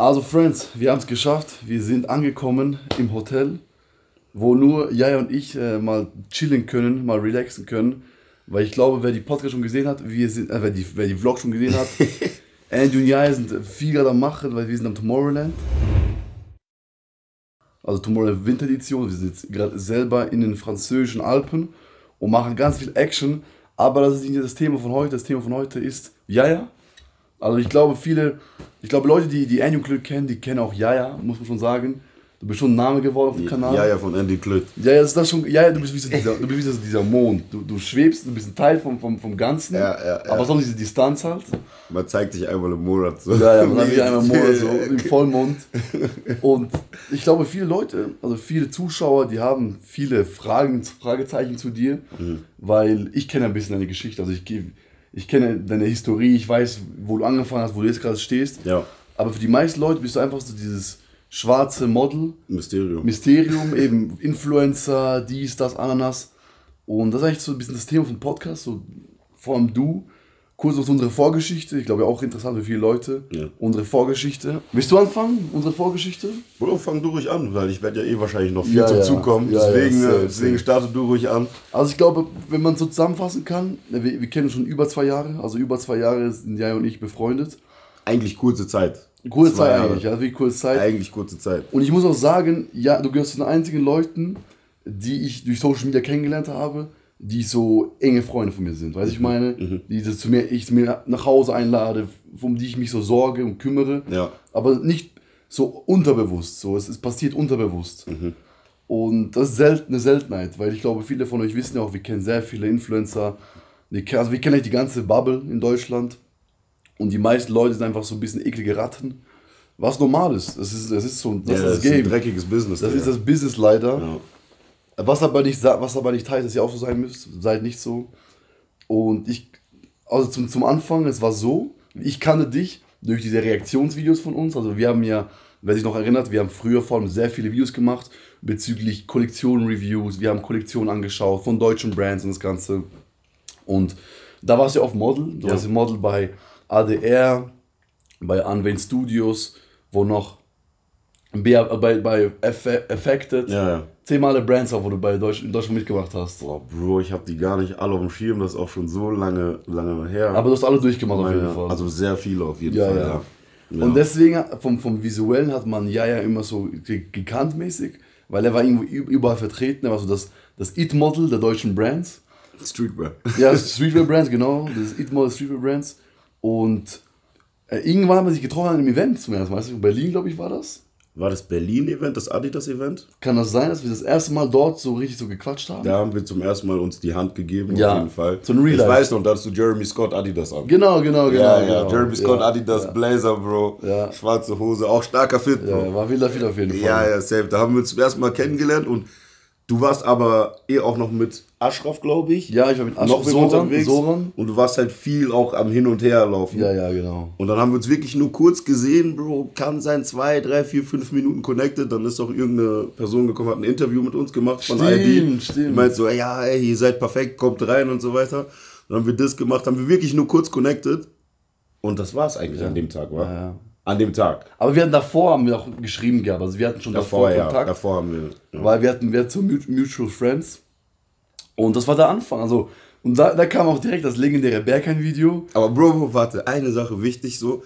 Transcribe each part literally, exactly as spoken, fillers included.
Also Friends, wir haben es geschafft. Wir sind angekommen im Hotel, wo nur Yaya und ich äh, mal chillen können, mal relaxen können. Weil ich glaube, wer die Podcast schon gesehen hat, wir sind, äh, wer, die, wer die Vlog schon gesehen hat, Andy und Yaya sind viel gerade am Machen, weil wir sind am Tomorrowland. Also Tomorrowland Winteredition. Wir sind jetzt gerade selber in den französischen Alpen und machen ganz viel Action. Aber das ist nicht das Thema von heute. Das Thema von heute ist Yaya. Also ich glaube viele, ich glaube Leute, die, die Andy und Clöd kennen, die kennen auch Yaya, muss man schon sagen. Du bist schon ein Name geworden auf dem Kanal. Yaya von Andy und Clöd. Yaya, das ist das schon, Yaya, du bist wie so dieser, du bist wie so dieser Mond. Du, du schwebst, du bist ein Teil vom, vom, vom Ganzen, ja, ja, ja. aber sonst diese Distanz halt. Man zeigt sich einmal im Monat so. Ja, ja, man zeigt sich einmal im Monat so, im Vollmond. Und ich glaube viele Leute, also viele Zuschauer, die haben viele Fragen, Fragezeichen zu dir, mhm. weil ich kenne ein bisschen deine Geschichte, also ich gehe... Ich kenne deine Historie, ich weiß, wo du angefangen hast, wo du jetzt gerade stehst. Ja. Aber für die meisten Leute bist du einfach so dieses schwarze Model. Mysterium. Mysterium, eben Influencer, dies, das, Ananas. Und das ist eigentlich so ein bisschen das Thema vom Podcast, so vor allem du. Kurz aus unserer Vorgeschichte, ich glaube auch interessant für viele Leute. Ja. Unsere Vorgeschichte. Willst du anfangen, unsere Vorgeschichte? Oder fang du ruhig an, weil ich werde ja eh wahrscheinlich noch viel ja, zum ja. Zug kommen. Ja, deswegen, ja, deswegen starte du ruhig an. Also ich glaube, wenn man so zusammenfassen kann, wir, wir kennen uns schon über zwei Jahre. Also über zwei Jahre sind Jaya und ich befreundet. Eigentlich kurze Zeit. Kurze zwei Zeit Jahre. eigentlich, ja, wirklich kurze Zeit. Eigentlich kurze Zeit. Und ich muss auch sagen, ja, du gehörst zu den einzigen Leuten, die ich durch Social Media kennengelernt habe, die so enge Freunde von mir sind, weißt du, mhm. ich meine, mhm. die das zu mir, ich zu mir nach Hause einlade, um die ich mich so sorge und kümmere, ja. aber nicht so unterbewusst, so es, es passiert unterbewusst. Mhm. Und das ist selten, eine Seltenheit, weil ich glaube, viele von euch wissen ja auch, wir kennen sehr viele Influencer, wir, also wir kennen eigentlich die ganze Bubble in Deutschland und die meisten Leute sind einfach so ein bisschen eklige Ratten, was normal ist, das ist, das ist so das, ja, das ist Game. Ein dreckiges Business. Das ja. ist das Business leider. Ja. Was aber nicht, was aber nicht heißt, dass ihr auch so sein müsst, seid nicht so. Und ich, also zum, zum Anfang, es war so, ich kannte dich durch diese Reaktionsvideos von uns. Also wir haben ja, wer sich noch erinnert, wir haben früher vor allem sehr viele Videos gemacht bezüglich Kollektionen-Reviews. Wir haben Kollektionen angeschaut von deutschen Brands und das Ganze. Und da warst du ja oft Model. Du ja. warst ja Model bei A D R, bei Anwen Studios, wo noch bei, bei, bei Affected. Ja, ja. Zehnmal Brands, wo du bei Deutsch, in Deutschland mitgemacht hast. Boah, Bro, ich habe die gar nicht alle auf dem Schirm, das ist auch schon so lange, lange her. Aber du hast alle durchgemacht Meine, auf jeden Fall. Also sehr viele auf jeden ja, Fall, ja. Ja. Ja. Und deswegen, vom, vom Visuellen hat man Yaya immer so gekannt mäßig, weil er war irgendwo überall vertreten, er war so das, das It-Model der deutschen Brands. Streetwear. Ja, Streetwear Brands, genau, das It-Model Streetwear Brands. Und äh, irgendwann haben wir sich getroffen an einem Event zum ersten Mal, in Berlin, glaube ich, war das. War das Berlin-Event, das Adidas-Event? Kann das sein, dass wir das erste Mal dort so richtig so gequatscht haben? Da haben wir zum ersten Mal uns die Hand gegeben, ja, auf jeden Fall. So ein Real Life. Ich weiß noch, da hast du Jeremy Scott Adidas an. Genau, genau, genau. Ja, ja. Genau. Jeremy Scott ja, Adidas, ja. Blazer, Bro. Ja. Schwarze Hose, auch starker Fit, Bro. Ja, war wieder viel auf jeden Fall. Ja, ja, safe. Da haben wir uns zum ersten Mal kennengelernt und du warst aber eh auch noch mit Achraf, glaube ich. Ja, ich war mit Achraf unterwegs. Soran. Und du warst halt viel auch am Hin- und Herlaufen. Ja, ja, genau. Und dann haben wir uns wirklich nur kurz gesehen, Bro, kann sein, zwei, drei, vier, fünf Minuten connected. Dann ist auch irgendeine Person gekommen, hat ein Interview mit uns gemacht von I D. Stimmt. Die meint so, ja, ey, ihr seid perfekt, kommt rein und so weiter. Dann haben wir das gemacht, haben wir wirklich nur kurz connected. Und das war es eigentlich ja. an dem Tag, wa? Ja, ja. An dem Tag. Aber wir hatten davor, haben wir auch geschrieben gehabt, also wir hatten schon davor, davor Kontakt. Ja, davor haben wir. Ja. Weil wir hatten, wir hatten so Mutual Friends. Und das war der Anfang, also, und da, da kam auch direkt das legendäre Berghain-Video. Aber Bro, warte, eine Sache wichtig so,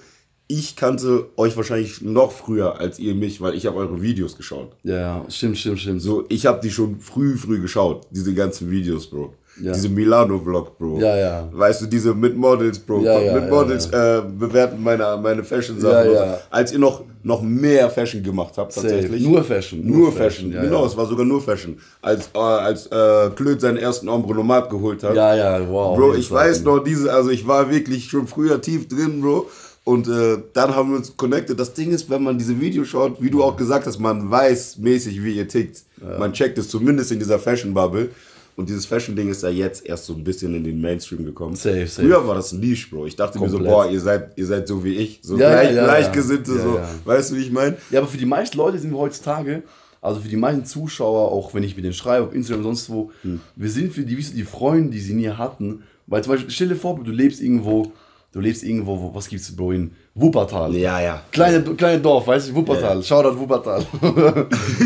ich kannte euch wahrscheinlich noch früher als ihr mich, weil ich habe eure Videos geschaut. Ja, stimmt, stimmt, stimmt. So, ich habe die schon früh, früh geschaut, diese ganzen Videos, Bro. Ja. Diese Milano-Vlog, Bro. Ja, ja. Weißt du, diese mit Models, Bro. Ja, ja, mit Models ja, ja. Äh, bewerten meine, meine Fashion-Sachen. Ja, ja. Als ihr noch, noch mehr Fashion gemacht habt, tatsächlich. Safe. Nur Fashion. Nur, nur Fashion, Fashion. Ja, genau. Ja. Es war sogar nur Fashion. Als, äh, als äh, Clöd seinen ersten Ombronomat geholt hat. Ja, ja, wow. Bro, ich weiß noch, diese, also ich war wirklich schon früher tief drin, Bro. Und äh, dann haben wir uns connected. Das Ding ist, wenn man diese Videos schaut, wie du auch gesagt hast, man weiß mäßig, wie ihr tickt. Ja. Man checkt es zumindest in dieser Fashion-Bubble. Und dieses Fashion-Ding ist ja jetzt erst so ein bisschen in den Mainstream gekommen. Safe, safe. Früher war das Niche, Bro. Ich dachte Komplett. mir so, boah, ihr seid, ihr seid so wie ich. So ja, gleich, ja, ja, Gleichgesinnte, ja, ja. so. Weißt du, wie ich meine? Ja, aber für die meisten Leute sind wir heutzutage, also für die meisten Zuschauer, auch wenn ich mit denen schreibe, auf Instagram und sonst wo, hm. wir sind für die, wie so die Freunde, die sie nie hatten. Weil zum Beispiel, stell dir vor, du lebst irgendwo Du lebst irgendwo, wo, was gibt's, Bro, in Wuppertal. Ja, ja. Kleine, kleine Dorf, weißt du, Wuppertal. Ja. Shoutout Wuppertal.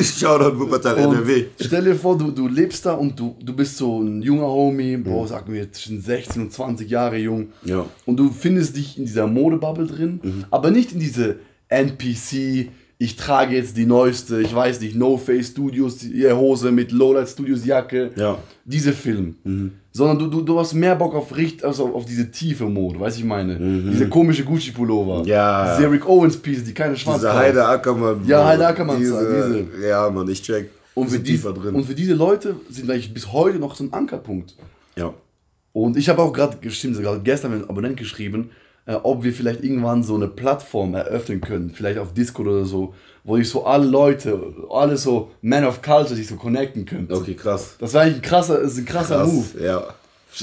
Shoutout Wuppertal, und N R W. Stell dir vor, du, du lebst da und du, du bist so ein junger Homie, Bro, mhm. sagen wir zwischen sechzehn und zwanzig Jahre jung. Ja. Und du findest dich in dieser Modebubble drin, mhm. aber nicht in diese N P C, ich trage jetzt die neueste, ich weiß nicht, No-Face-Studios-Hose mit Lowlight-Studios-Jacke. Ja. Diese Film. Mhm. Sondern du, du, du hast mehr Bock auf Richt, also auf diese tiefe Mode, weiß ich meine. Mhm. Diese komische Gucci-Pullover. Ja. Diese Rick Owens-Piece, die keine Schwarz. Diese Haider Ackermann. Ja, Haider Ackermann. Diese, diese. Ja, man, ich check. Und für, die, drin. und für diese Leute sind vielleicht bis heute noch so ein Ankerpunkt. Ja. Und ich habe auch gerade gestern mit einem Abonnenten geschrieben, äh, ob wir vielleicht irgendwann so eine Plattform eröffnen können, vielleicht auf Discord oder so, wo ich so alle Leute, alle so Men of Culture sich so connecten könnte. Okay, krass. Das war eigentlich ein krasser, ist ein krasser krass, Move. Ja.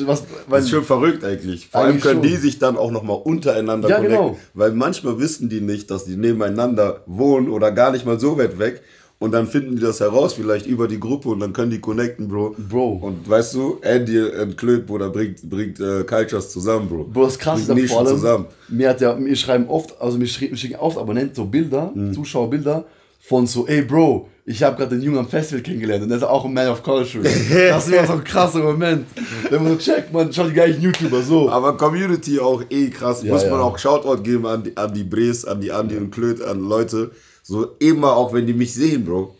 Was, weil das ist schon verrückt eigentlich. Vor eigentlich allem können schon. die sich dann auch nochmal untereinander ja, connecten. Genau. Weil manchmal wissen die nicht, dass die nebeneinander wohnen oder gar nicht mal so weit weg. Und dann finden die das heraus, vielleicht über die Gruppe, und dann können die connecten, Bro. Bro. Und weißt du, Andy und Clöd, Bruder, bringt, bringt äh, Cultures zusammen, Bro. Bro, das krass ist vor allem, zusammen. Mir, hat ja, mir schreiben oft, also mir schicken oft Abonnenten so Bilder, mhm. Zuschauerbilder, von so, ey Bro, ich habe gerade den Jungen am Festival kennengelernt und der ist auch ein Man of Culture. Das ist immer so ein krasser Moment. Wenn man so checkt, man schaut die gleichen YouTuber so. Aber Community auch eh krass. Ja, Muss ja. man auch Shoutout geben an die, an die Bres, an die Andy ja. und Clöd, an Leute. So immer, auch wenn die mich sehen, Bro.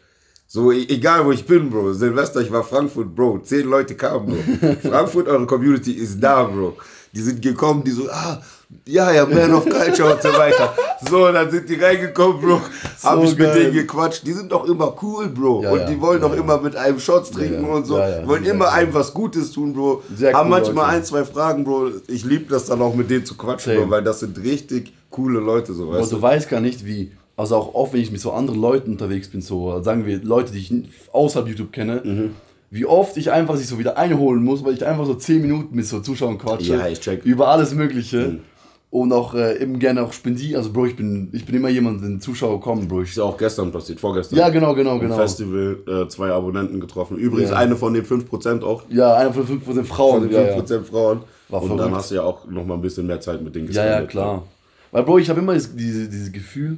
So, egal wo ich bin, Bro. Silvester, ich war Frankfurt, Bro. Zehn Leute kamen, Bro. Frankfurt, eure Community ist da, Bro. Die sind gekommen, die so, ah, ja, ja, Man of Culture und so weiter. So, dann sind die reingekommen, Bro. So hab ich geil. mit denen gequatscht. Die sind doch immer cool, Bro. Ja, und ja, die wollen ja, doch ja. immer mit einem Shots trinken ja, ja. und so. Ja, ja. Wollen sehr immer cool. einem was Gutes tun, Bro. Sehr Haben cool, manchmal Leute. ein, zwei Fragen, Bro. Ich liebe das dann auch mit denen zu quatschen, Same. Bro, weil das sind richtig coole Leute, so, weißt du. Du weißt gar nicht, wie... Also auch oft, wenn ich mit so anderen Leuten unterwegs bin, so sagen wir Leute, die ich außerhalb YouTube kenne, mhm. wie oft ich einfach sich so wieder einholen muss, weil ich einfach so zehn Minuten mit so Zuschauern quatsche, ja, ich check. über alles Mögliche mhm. und auch äh, eben gerne auch spendiere. Also Bro, ich bin, ich bin immer jemand, den Zuschauer kommen, Bro. Ich ist ja auch gestern passiert, vorgestern. Ja, genau, genau, genau. Im Festival äh, zwei Abonnenten getroffen. Übrigens ja. eine von den fünf Prozent auch. Ja, eine von den fünf Prozent Frauen. Von den fünf Prozent ja, ja. Frauen. War und verrückt. Dann hast du ja auch noch mal ein bisschen mehr Zeit mit denen gespendet. Ja, ja, klar. Weil Bro, ich habe immer dieses, dieses Gefühl,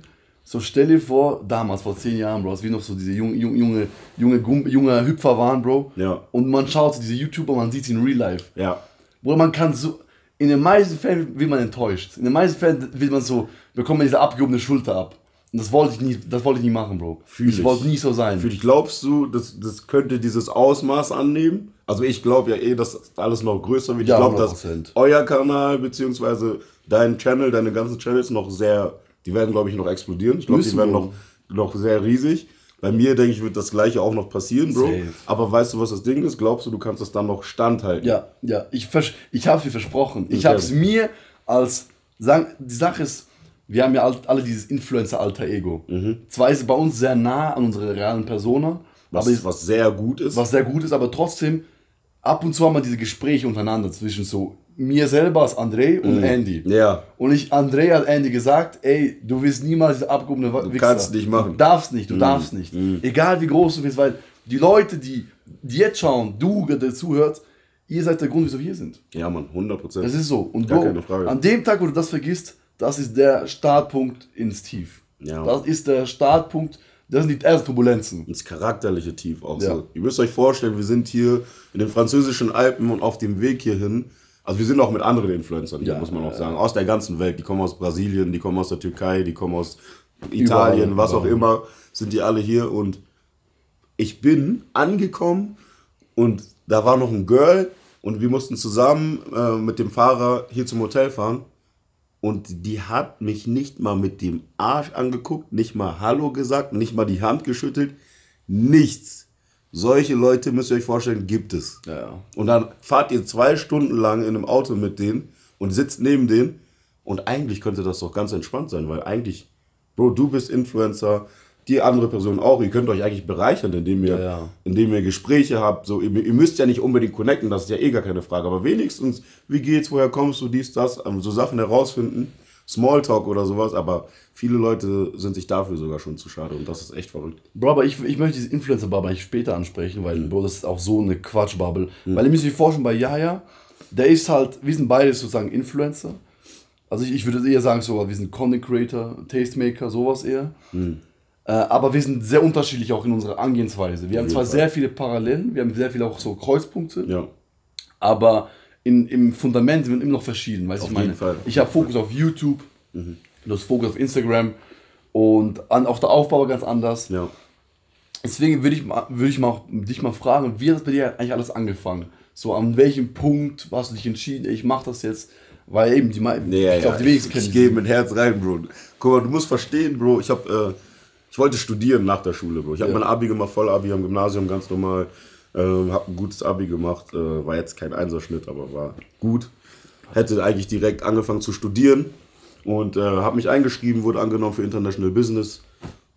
so stell dir vor, damals, vor zehn Jahren, Bro, als wir noch so diese junge, junge, junge, junge Hüpfer waren, Bro. Ja. Und man schaut so diese YouTuber, man sieht sie in Real Life. Ja. Bro, man kann so, in den meisten Fällen wird man enttäuscht. In den meisten Fällen wird man so, bekommt man diese abgehobene Schulter ab. Und das wollte ich nie, das wollte ich nie machen, Bro. Fühl ich. Ich wollte nie so sein. Fühl ich. Glaubst du, das, das könnte dieses Ausmaß annehmen? Also ich glaube ja eh, dass alles noch größer wird. Ja, ich glaube, dass euer Kanal, beziehungsweise dein Channel, deine ganzen Channels noch sehr... Die werden, glaube ich, noch explodieren. Ich glaube, die werden noch, noch sehr riesig. Bei mir, denke ich, wird das Gleiche auch noch passieren, Bro. Safe. Aber weißt du, was das Ding ist? Glaubst du, du kannst das dann noch standhalten? Ja, ja. Ich, ich habe es dir versprochen. Ich okay. habe es mir als... Sagen, die Sache ist, wir haben ja alle dieses Influencer-Alter-Ego. Mhm. Zwar ist es bei uns sehr nah an unserer realen Persona. Was, aber ich, was sehr gut ist. Was sehr gut ist, aber trotzdem, ab und zu haben wir diese Gespräche untereinander zwischen so... Mir selber als André und mm. Andy. Ja. Und ich, André hat Andy gesagt, ey, du wirst niemals diese abgehobene Wichser. Du kannst nicht machen. Du darfst nicht, du mm. darfst nicht. Mm. Egal wie groß du bist, weil die Leute, die, die jetzt schauen, du, der zuhört, ihr seid der Grund, wieso wir hier sind. Ja, Mann, hundert Prozent. Das ist so. Und Gar Bro, keine Frage. An dem Tag, wo du das vergisst, das ist der Startpunkt ins Tief. Ja. Das ist der Startpunkt, das sind die ersten Turbulenzen. Das charakterliche Tief auch ja. so. Ihr müsst euch vorstellen, wir sind hier in den französischen Alpen und auf dem Weg hierhin. Also wir sind auch mit anderen Influencern, ja, muss man auch sagen, aus der ganzen Welt. Die kommen aus Brasilien, die kommen aus der Türkei, die kommen aus Italien, überall, was überall. auch immer, sind die alle hier. Und ich bin angekommen und da war noch ein Girl und wir mussten zusammen äh, mit dem Fahrer hier zum Hotel fahren. Und die hat mich nicht mal mit dem Arsch angeguckt, nicht mal Hallo gesagt, nicht mal die Hand geschüttelt, nichts. Solche Leute, müsst ihr euch vorstellen, gibt es. Ja, ja. Und dann fahrt ihr zwei Stunden lang in einem Auto mit denen und sitzt neben denen. Und eigentlich könnte das doch ganz entspannt sein, weil eigentlich, Bro, du bist Influencer, die andere Person auch. Ihr könnt euch eigentlich bereichern, indem ihr, ja, ja. indem ihr Gespräche habt. So, ihr, ihr müsst ja nicht unbedingt connecten, das ist ja eh gar keine Frage. Aber wenigstens, wie geht's, woher kommst du, dies, das, so Sachen herausfinden. Smalltalk oder sowas, aber viele Leute sind sich dafür sogar schon zu schade und das ist echt verrückt. Bro, aber ich, ich möchte diese Influencer-Bubble eigentlich später ansprechen, weil mhm. Bro, das ist auch so eine Quatsch-Bubble. Mhm. Weil ihr müsst euch vorstellen, bei Yaya, der ist halt, wir sind beide sozusagen Influencer Also ich, ich würde eher sagen, so, wir sind Content Creator, Tastemaker, sowas eher. Mhm. Äh, aber wir sind sehr unterschiedlich auch in unserer Angehensweise. Wir haben zwar sehr viele Parallelen, wir haben sehr viele auch so Kreuzpunkte, ja. aber in, im Fundament sind wir immer noch verschieden. Weißt auf ich jeden meine? Fall. Ich habe Fokus auf YouTube, mhm. du hast Fokus auf Instagram und an, auch der Aufbau ganz anders. Ja. Deswegen würde ich, würd ich mal auch, dich mal fragen, wie hat das bei dir eigentlich alles angefangen? So, an welchem Punkt hast du dich entschieden, ich mache das jetzt? Weil eben, die meisten, nee, ich ja, auf die Wege kennen. Ich gehe mit Herz rein, Bro. Guck mal, du musst verstehen, Bro, ich, hab, äh, ich wollte studieren nach der Schule, Bro. Ich habe ja. mein Abi gemacht, Vollabi am Gymnasium, ganz normal. Äh, habe ein gutes Abi gemacht, äh, war jetzt kein Einserschnitt, aber war gut. Hätte eigentlich direkt angefangen zu studieren und äh, habe mich eingeschrieben, wurde angenommen für International Business.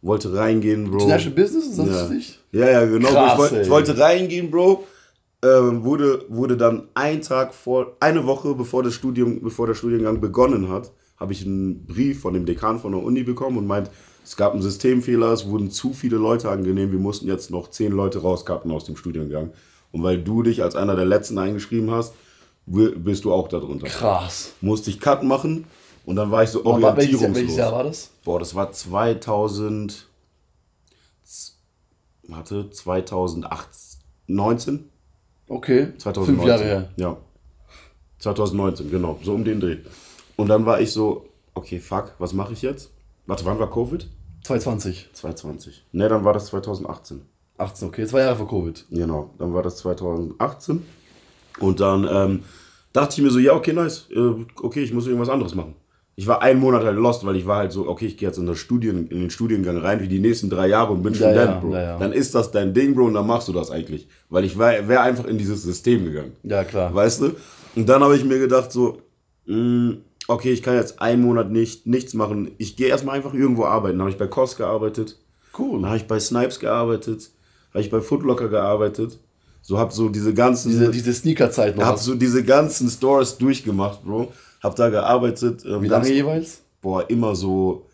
Wollte reingehen, Bro. International Business, sagst ja. du nicht? Ja, ja, genau. Krass, ich, wollte, ich wollte reingehen, Bro. Ähm, wurde, wurde dann einen Tag vor, eine Woche bevor das Studium, bevor der Studiengang begonnen hat, habe ich einen Brief von dem Dekan von der Uni bekommen und meint, es gab einen Systemfehler, es wurden zu viele Leute angenommen, wir mussten jetzt noch zehn Leute rauskappen aus dem Studiengang. Und weil du dich als einer der Letzten eingeschrieben hast, bist du auch darunter. Krass. Musste ich Cut machen und dann war ich so orientierungslos. Aber welches Jahr war das? Boah, das war zweitausend, warte, zweitausendneunzehn. Okay, zweitausendneunzehn. Fünf Jahre her. Ja, zweitausendneunzehn, genau, so um den Dreh. Und dann war ich so, okay, fuck, was mache ich jetzt? Warte, wann war Covid? zwanzig zwanzig. zwanzig zwanzig. Ne, dann war das zweitausendachtzehn. achtzehn, okay, zwei Jahre vor Covid. Genau, dann war das zweitausendachtzehn. Und dann ähm, dachte ich mir so, ja, okay, nice, äh, okay, ich muss irgendwas anderes machen. Ich war einen Monat halt lost, weil ich war halt so, okay, ich gehe jetzt in, das Studien, in den Studiengang rein wie die nächsten drei Jahre und bin Student, ja, ja, Bro. Ja, ja. Dann ist das dein Ding, Bro, und dann machst du das eigentlich. Weil ich wäre einfach in dieses System gegangen. Ja, klar. Weißt du? Und dann habe ich mir gedacht so, mh, okay, ich kann jetzt einen Monat nicht, nichts machen. Ich gehe erstmal einfach irgendwo arbeiten. Dann habe ich bei Cost gearbeitet. Cool. Dann habe ich bei Snipes gearbeitet. Habe ich bei Footlocker gearbeitet. So habe so diese ganzen... Diese, diese Sneaker-Zeit noch. Habe so diese ganzen Stores durchgemacht, Bro. Hab da gearbeitet. Ähm, Wie lange ganz, jeweils? Boah, immer so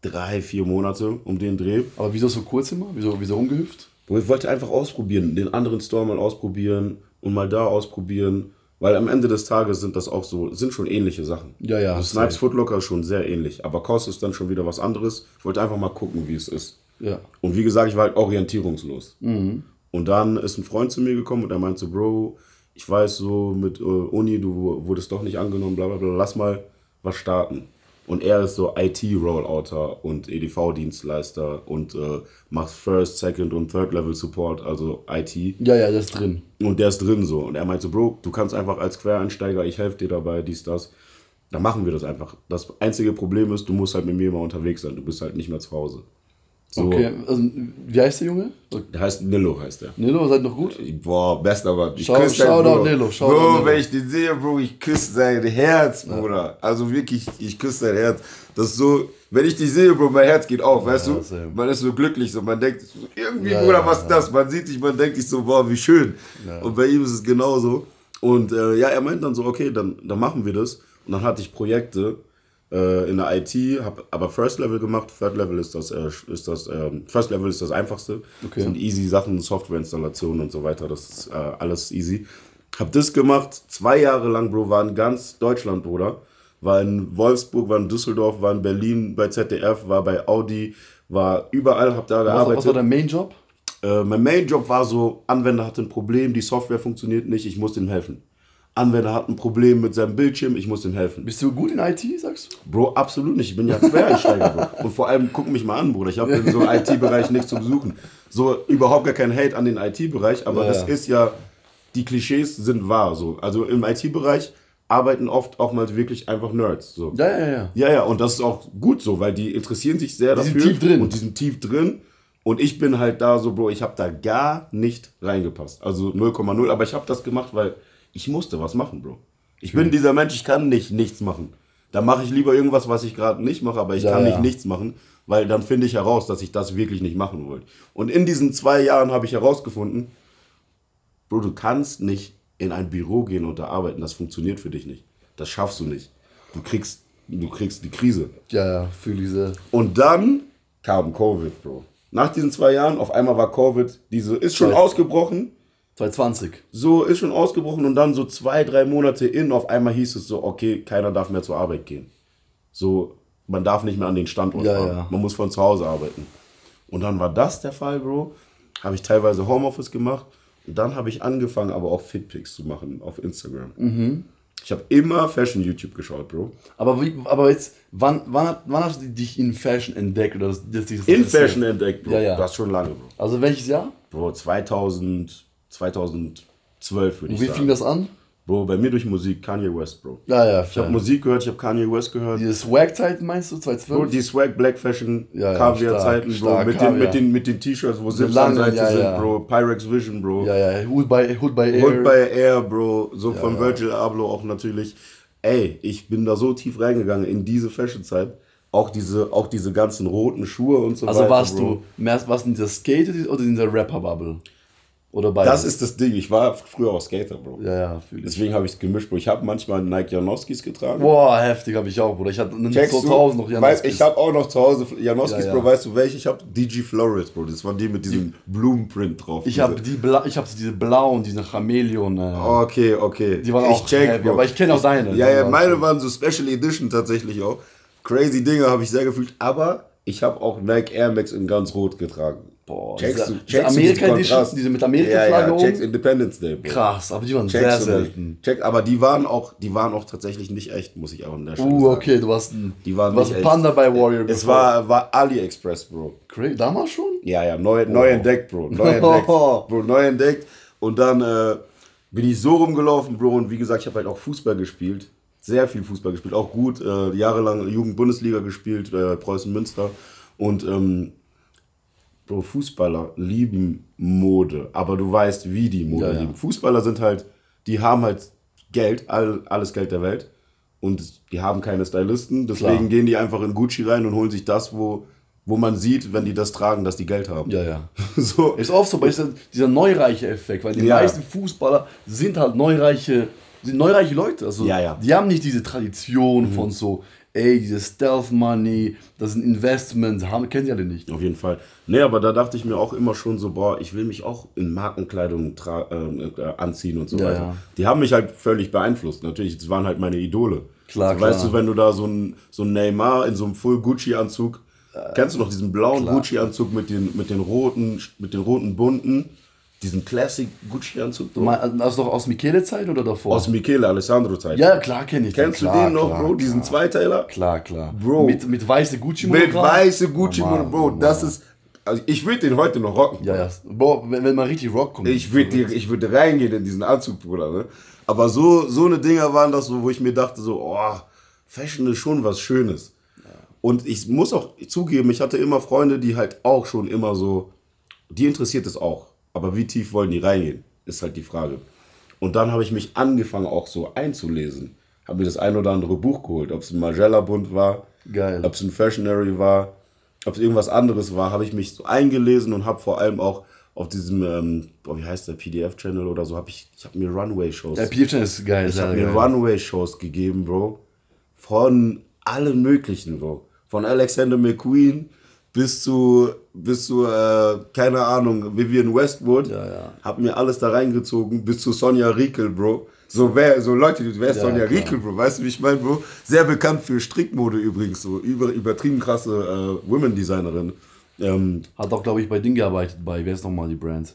drei, vier Monate um den Dreh. Aber wieso so kurz immer? Wieso, wieso umgehüpft? Ich wollte einfach ausprobieren, den anderen Store mal ausprobieren und mal da ausprobieren. Weil am Ende des Tages sind das auch so, sind schon ähnliche Sachen. Ja, ja. Also Snipes Footlocker ist schon sehr ähnlich. Aber Cost ist dann schon wieder was anderes. Ich wollte einfach mal gucken, wie es ist. Ja. Und wie gesagt, ich war halt orientierungslos. Mhm. Und dann ist ein Freund zu mir gekommen und er meinte, Bro, ich weiß so, mit äh, Uni, du wurdest doch nicht angenommen, bla bla bla, lass mal was starten. Und er ist so I T-Rollouter und E D V-Dienstleister und äh, macht First, Second und Third Level Support, also I T. Ja, ja, der ist drin. Und der ist drin so. Und er meinte so, Bro, du kannst einfach als Quereinsteiger, ich helfe dir dabei, dies, das. Dann machen wir das einfach. Das einzige Problem ist, du musst halt mit mir mal unterwegs sein, du bist halt nicht mehr zu Hause. So. Okay, also wie heißt der Junge? Der heißt Nilo, heißt der. Nilo, seid noch gut? Boah, bester Mann. Ich küsse dein Bruder. Shoutout Nilo, Shoutout Nilo. Bro, wenn ich den sehe, Bro, ich küsse dein Herz, Bruder. Ja. Also wirklich, ich küsse dein Herz. Das ist so, wenn ich dich sehe, Bro, mein Herz geht auf, ja, weißt du? Same. Man ist so glücklich, so man denkt, irgendwie, ja, Bruder, ja, was ist ja. das? Man sieht dich, man denkt sich so, boah, wie schön. Ja. Und bei ihm ist es genauso. Und äh, ja, er meint dann so, okay, dann, dann machen wir das. Und dann hatte ich Projekte in der I T, habe aber First Level gemacht. Third Level ist das, äh, ist das äh, First Level ist das einfachste. Okay. Das sind easy Sachen, Softwareinstallationen und so weiter, das ist äh, alles easy. Habe das gemacht, zwei Jahre lang, Bro, war in ganz Deutschland, Bruder. War in Wolfsburg, war in Düsseldorf, war in Berlin, bei Z D F, war bei Audi, war überall, habe da gearbeitet. Was war dein Main Job? Äh, mein Main Job war so, Anwender hat ein Problem, die Software funktioniert nicht, ich muss dem helfen. Anwender hat ein Problem mit seinem Bildschirm, ich muss ihm helfen. Bist du gut in I T, sagst du? Bro, absolut nicht. Ich bin ja Quereinsteiger, Bro. Und vor allem, guck mich mal an, Bruder. Ich habe in so einem I T-Bereich nichts zu besuchen. So, überhaupt gar kein Hate an den I T-Bereich, aber ja, das ist ja, die Klischees sind wahr. So. Also im I T-Bereich arbeiten oft auch mal wirklich einfach Nerds. So. Ja, ja, ja. Ja, ja, und das ist auch gut so, weil die interessieren sich sehr die dafür. Sind tief drin. Und die sind tief drin. Und ich bin halt da so, Bro, ich habe da gar nicht reingepasst. Also null Komma null, aber ich habe das gemacht, weil ich musste was machen, Bro. Ich bin dieser Mensch, ich kann nicht nichts machen. Da mache ich lieber irgendwas, was ich gerade nicht mache, aber ich ja, kann nicht ja. nichts machen, weil dann finde ich heraus, dass ich das wirklich nicht machen wollte. Und in diesen zwei Jahren habe ich herausgefunden, Bro, du kannst nicht in ein Büro gehen und da arbeiten. Das funktioniert für dich nicht. Das schaffst du nicht. Du kriegst, du kriegst die Krise. Ja, ja, für diese. Und dann kam Covid, Bro. Nach diesen zwei Jahren, auf einmal war Covid, diese ist schon ausgebrochen. zwanzig zwanzig. So, ist schon ausgebrochen und dann so zwei, drei Monate in, auf einmal hieß es so, okay, keiner darf mehr zur Arbeit gehen. So, man darf nicht mehr an den Standort ja, fahren. Ja. Man muss von zu Hause arbeiten. Und dann war das der Fall, Bro. Habe ich teilweise Homeoffice gemacht. Und dann habe ich angefangen, aber auch Fitpics zu machen auf Instagram. Mhm. Ich habe immer Fashion-YouTube geschaut, Bro. Aber, wie, aber jetzt, wann, wann, wann hast du dich in Fashion entdeckt? Oder das, das, das in Fashion ist? entdeckt, Bro. Ja, ja. Das schon lange, Bro. Also welches Jahr? Bro, zweitausend, zweitausendzwölf würde ich sagen. Wie fing das an? Bro, bei mir durch Musik, Kanye West, Bro. Ja, ja. Ich habe Musik gehört, ich habe Kanye West gehört. Diese Swag-Zeiten meinst du, zweitausendzwölf? Bro, die Swag-Black-Fashion-Kaviar-Zeiten, ja, ja, Bro. Mit, stark, den, mit den, mit den T-Shirts, wo Zip-Seite ja, sind, ja. Bro. Pyrex Vision, Bro. Ja, ja. Hood by, Hood by Air. Hood by Air, Bro. So ja, von ja. Virgil Abloh auch natürlich. Ey, ich bin da so tief reingegangen in diese Fashion-Zeit. Auch diese, auch diese ganzen roten Schuhe und so also weiter, Also warst Bro. du, mehr, warst du in dieser Skater oder in der Rapper-Bubble? Oder das ist das Ding, ich war früher auch Skater, Bro. Ja, ja, fühle ich. Deswegen habe ich es gemischt, Bro. Ich habe manchmal Nike Janoskis getragen. Boah, heftig habe ich auch, Bro. Ich hatte zu Hause noch Janoskis. Ich habe auch noch zu Hause Janoskis, ja, ja. Bro. Weißt du welche? Ich habe D G Flores, Bro. Das war die mit diesem die, Blumenprint drauf. Ich habe die Bla ich hab diese blauen, diese Chameleon. Äh, okay, okay. Die waren ich auch check, heavy, Bro. Aber ich kenne auch deine. Ja, ja, meine so. waren so Special Edition tatsächlich auch. Crazy Dinge habe ich sehr gefühlt. Aber ich habe auch Nike Air Max in ganz rot getragen. Boah, checkst du, checkst Amerika du diese, Edition, diese mit Amerika-Flagge ja, ja, checks Independence Day, Bro. Krass, aber die waren checkst sehr selten. Check, aber die waren, auch, die waren auch tatsächlich nicht echt, muss ich auch in der Stelle sagen. Uh, okay, du warst ein, die waren du warst ein Panda echt. bei Warrior. Es war, war AliExpress, Bro. Crazy, damals schon? Ja, ja, neu, oh. neu entdeckt, Bro. Neu entdeckt, Bro, neu entdeckt. Und dann äh, bin ich so rumgelaufen, Bro. Und wie gesagt, ich habe halt auch Fußball gespielt. Sehr viel Fußball gespielt, auch gut. Äh, jahrelang Jugend-Bundesliga gespielt, äh, Preußen-Münster. Und... Ähm, Bro, Fußballer lieben Mode, aber du weißt, wie die Mode ja, ja. lieben. Fußballer sind halt, die haben halt Geld, all, alles Geld der Welt und die haben keine Stylisten, deswegen Klar. gehen die einfach in Gucci rein und holen sich das, wo, wo man sieht, wenn die das tragen, dass die Geld haben. Ja, ja. So. Ist oft so, aber ist dieser neureiche Effekt, weil die ja. meisten Fußballer sind halt neureiche, sind neureiche Leute, also ja, ja. die haben nicht diese Tradition mhm. von so... Ey, dieses Stealth Money, das sind Investments, kennen die alle nicht. Auf jeden Fall. Nee, aber da dachte ich mir auch immer schon so, boah, ich will mich auch in Markenkleidung äh, anziehen und so ja, weiter. Ja. Die haben mich halt völlig beeinflusst. Natürlich, das waren halt meine Idole. Klar, also, klar. Weißt du, wenn du da so ein, so ein Neymar in so einem Full-Gucci-Anzug, äh, kennst du noch diesen blauen Gucci-Anzug mit den, mit den roten, mit den roten bunten? Diesen Classic-Gucci-Anzug. Das doch aus Michele-Zeit oder davor? Aus Michele-Alessandro-Zeit. Ja, klar kenne ich den. Kennst klar, du den noch, klar, Bro? Klar. Diesen Zweiteiler? Klar, klar. Bro. Mit, mit weiße Gucci-Mono. Mit weiße Gucci-Mono, Bro. Oh, das ist... Also ich würde den heute noch rocken. Ja, ja. Bro, wenn, wenn man richtig Rock kommt. Ich würde würd reingehen in diesen Anzug, Bruder. Ne? Aber so, so eine Dinger waren das, wo ich mir dachte so, oh, Fashion ist schon was Schönes. Ja. Und ich muss auch zugeben, ich hatte immer Freunde, die halt auch schon immer so... Die interessiert es auch. Aber wie tief wollen die reingehen, ist halt die Frage. Und dann habe ich mich angefangen auch so einzulesen. Habe mir das ein oder andere Buch geholt. Ob es ein Magella-Bund war, ob es ein Fashionary war, ob es irgendwas anderes war. Habe ich mich so eingelesen und habe vor allem auch auf diesem, ähm, boah, wie heißt der, P D F-Channel oder so, habe ich, ich habe mir Runway-Shows. Der P D F-Channel ist geil. Ich habe mir Runway-Shows gegeben, Bro. Von allen möglichen, Bro. Von Alexander McQueen bis zu, bis zu äh, keine Ahnung, Vivienne Westwood, ja, ja. hab mir alles da reingezogen, bis zu Sonja Riegel, Bro. So, wer, so Leute, wer ist ja, Sonja Riegel, Bro? Weißt du, wie ich meine, Bro? Sehr bekannt für Strickmode übrigens, so über, übertrieben krasse äh, Women-Designerin. Ähm, Hat auch, glaube ich, bei Ding gearbeitet, bei, wer ist nochmal die Brand?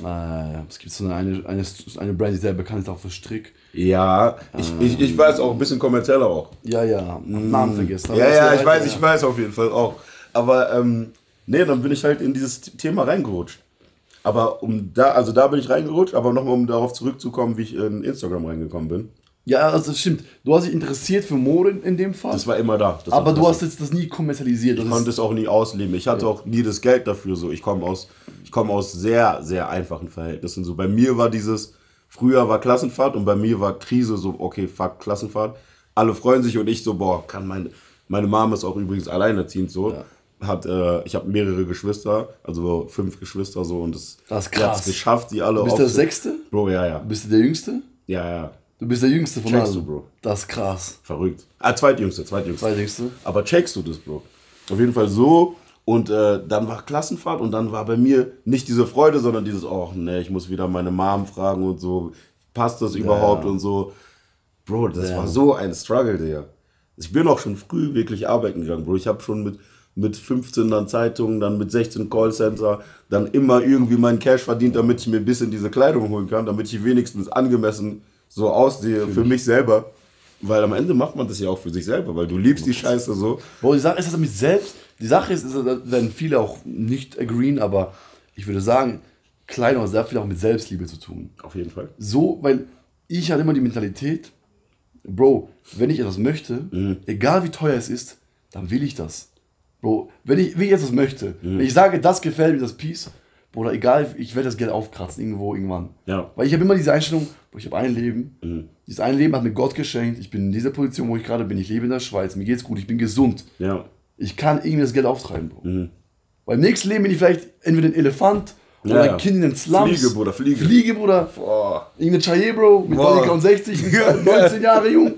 Äh, es gibt so eine, eine, eine Brand, die sehr bekannt ist, auch für Strick. Ja, ich, ähm, ich, ich weiß auch, ein bisschen kommerzieller auch. Ja, ja, am Namen vergessen. Ja, ja, ich weiß, ja. ich weiß auf jeden Fall auch. Aber ähm, nee, dann bin ich halt in dieses Thema reingerutscht. Aber um da, also da bin ich reingerutscht, aber nochmal, um darauf zurückzukommen, wie ich in Instagram reingekommen bin. Ja, also stimmt. Du hast dich interessiert für Mode in dem Fall. Das war immer da. Das aber du hast jetzt das nie kommerzialisiert. Ich konnte es auch nie ausleben. Ich hatte ja. auch nie das Geld dafür. So. Ich komme aus, ich komme aus sehr, sehr einfachen Verhältnissen. So. Bei mir war dieses, früher war Klassenfahrt und bei mir war Krise so, okay, fuck, Klassenfahrt. Alle freuen sich und ich so, boah, kann meine, meine Mom ist auch übrigens alleinerziehend so. Ja. Hat, äh, ich habe mehrere Geschwister, also fünf Geschwister so und das, das hat es geschafft, die alle... Du bist der Sechste? Bro, ja, ja. Bist du der Jüngste? Ja, ja. Du bist der Jüngste von allen? Checkst du, Bro. Das ist krass. Verrückt. Ah, Zweitjüngste, Zweitjüngste. Zweitjüngste. Aber checkst du das, Bro? Auf jeden Fall so Und äh, dann war Klassenfahrt und dann war bei mir nicht diese Freude, sondern dieses, oh nee, ich muss wieder meine Mom fragen und so, passt das überhaupt ja. und so. Bro, das ja. war so ein Struggle, Digga. Ich bin auch schon früh wirklich arbeiten gegangen, Bro. Ich habe schon mit, mit fünfzehn dann Zeitungen, dann mit sechzehn Callcenter, dann immer irgendwie meinen Cash verdient, damit ich mir ein bisschen diese Kleidung holen kann, damit ich wenigstens angemessen so aussehe für, für mich. mich selber. Weil am Ende macht man das ja auch für sich selber, weil du liebst die Scheiße so. Bro, die Sache ist, dass mich selbst... Die Sache ist, wenn viele auch nicht agreeen, aber ich würde sagen, Kleidung hat sehr viel auch mit Selbstliebe zu tun. Auf jeden Fall. So, weil ich hatte immer die Mentalität, Bro, wenn ich etwas möchte, mhm. egal wie teuer es ist, dann will ich das. Bro, wenn ich, wenn ich etwas möchte, mhm. wenn ich sage, das gefällt mir, das Piece, Bro, egal, ich werde das Geld aufkratzen, irgendwo, irgendwann. Ja. Weil ich habe immer diese Einstellung, Bro, ich habe ein Leben, mhm. dieses eine Leben hat mir Gott geschenkt, ich bin in dieser Position, wo ich gerade bin, ich lebe in der Schweiz, mir geht's gut, ich bin gesund. Ja. Ich kann irgendwie das Geld auftreiben, Bro. Mhm. Weil im nächsten Leben bin ich vielleicht entweder ein Elefant oder ja. ein Kind in den Slums. Fliege, Bruder, Fliege. Fliege, Bruder. Boah. Irgendein Chaillet, Bro, mit Monika und sechzig, neunzehn Jahre jung.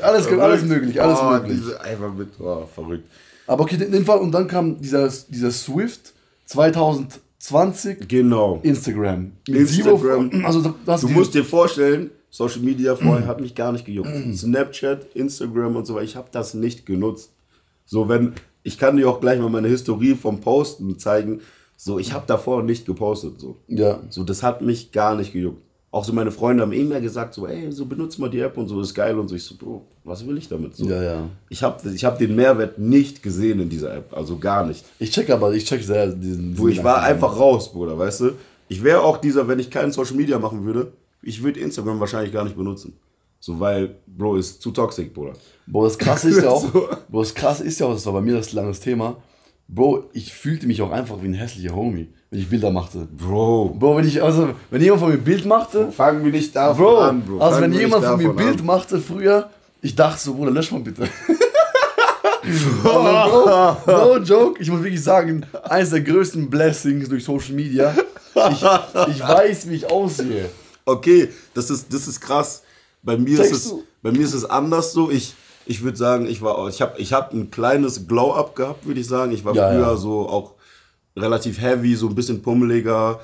Alles, alles möglich, alles oh, möglich. Diese, einfach mit, oh, verrückt. Aber okay, in dem Fall, und dann kam dieser, dieser Swift zwanzig zwanzig. Genau. Instagram. Instagram. Sieben, also das du musst dir vorstellen, Social Media vorher hat mich gar nicht gejuckt. Snapchat, Instagram und so weiter, ich habe das nicht genutzt. So, wenn, ich kann dir auch gleich mal meine Historie vom Posten zeigen. So, ich habe davor nicht gepostet. So. Ja. So, das hat mich gar nicht gejuckt. Auch so meine Freunde haben eh mehr gesagt, so, ey, so benutzt mal die App und so, ist geil. Und so, ich so, Bro, was will ich damit? So. Ja, ja. Ich habe ich hab den Mehrwert nicht gesehen in dieser App, also gar nicht. Ich check aber, ich check sehr diesen... Wo ich war einfach raus, Bruder, weißt du? Ich wäre auch dieser, wenn ich keinen Social Media machen würde, ich würde Instagram wahrscheinlich gar nicht benutzen. So, weil, Bro, ist zu toxic, Bruder. Bro, das Krasse ist ja auch, Bro, das Krasse ist ja auch, das war bei mir das langes Thema, Bro, ich fühlte mich auch einfach wie ein hässlicher Homie, wenn ich Bilder machte. Bro. Bro, wenn ich, also, wenn jemand von mir Bild machte... Fangen wir nicht davon Bro, an, Bro. Also, Fangen wenn jemand von mir Bild an. machte früher, ich dachte so, Bruder, lösch mal bitte. Also, Bro, no joke, ich muss wirklich sagen, eines der größten Blessings durch Social Media, ich, ich weiß, wie ich aussehe. Okay, das ist, das ist krass. Bei mir, ist es, bei mir ist es anders so. Ich, ich würde sagen, ich war, ich habe ich hab ein kleines Glow-Up gehabt, würde ich sagen. Ich war ja, früher ja. so auch relativ heavy, so ein bisschen pummeliger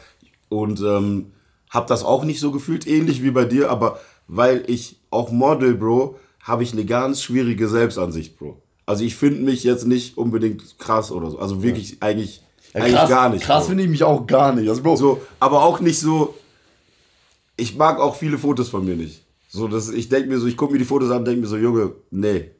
und ähm, habe das auch nicht so gefühlt, ähnlich wie bei dir. Aber weil ich auch Model, Bro, habe ich eine ganz schwierige Selbstansicht, Bro. Also ich finde mich jetzt nicht unbedingt krass oder so. Also wirklich ja. eigentlich, ja, eigentlich krass, gar nicht. Krass finde ich mich auch gar nicht. Also, Bro. So, aber auch nicht so, ich mag auch viele Fotos von mir nicht. So, das, ich denke mir so, ich gucke mir die Fotos an und denke mir so, Junge, nee.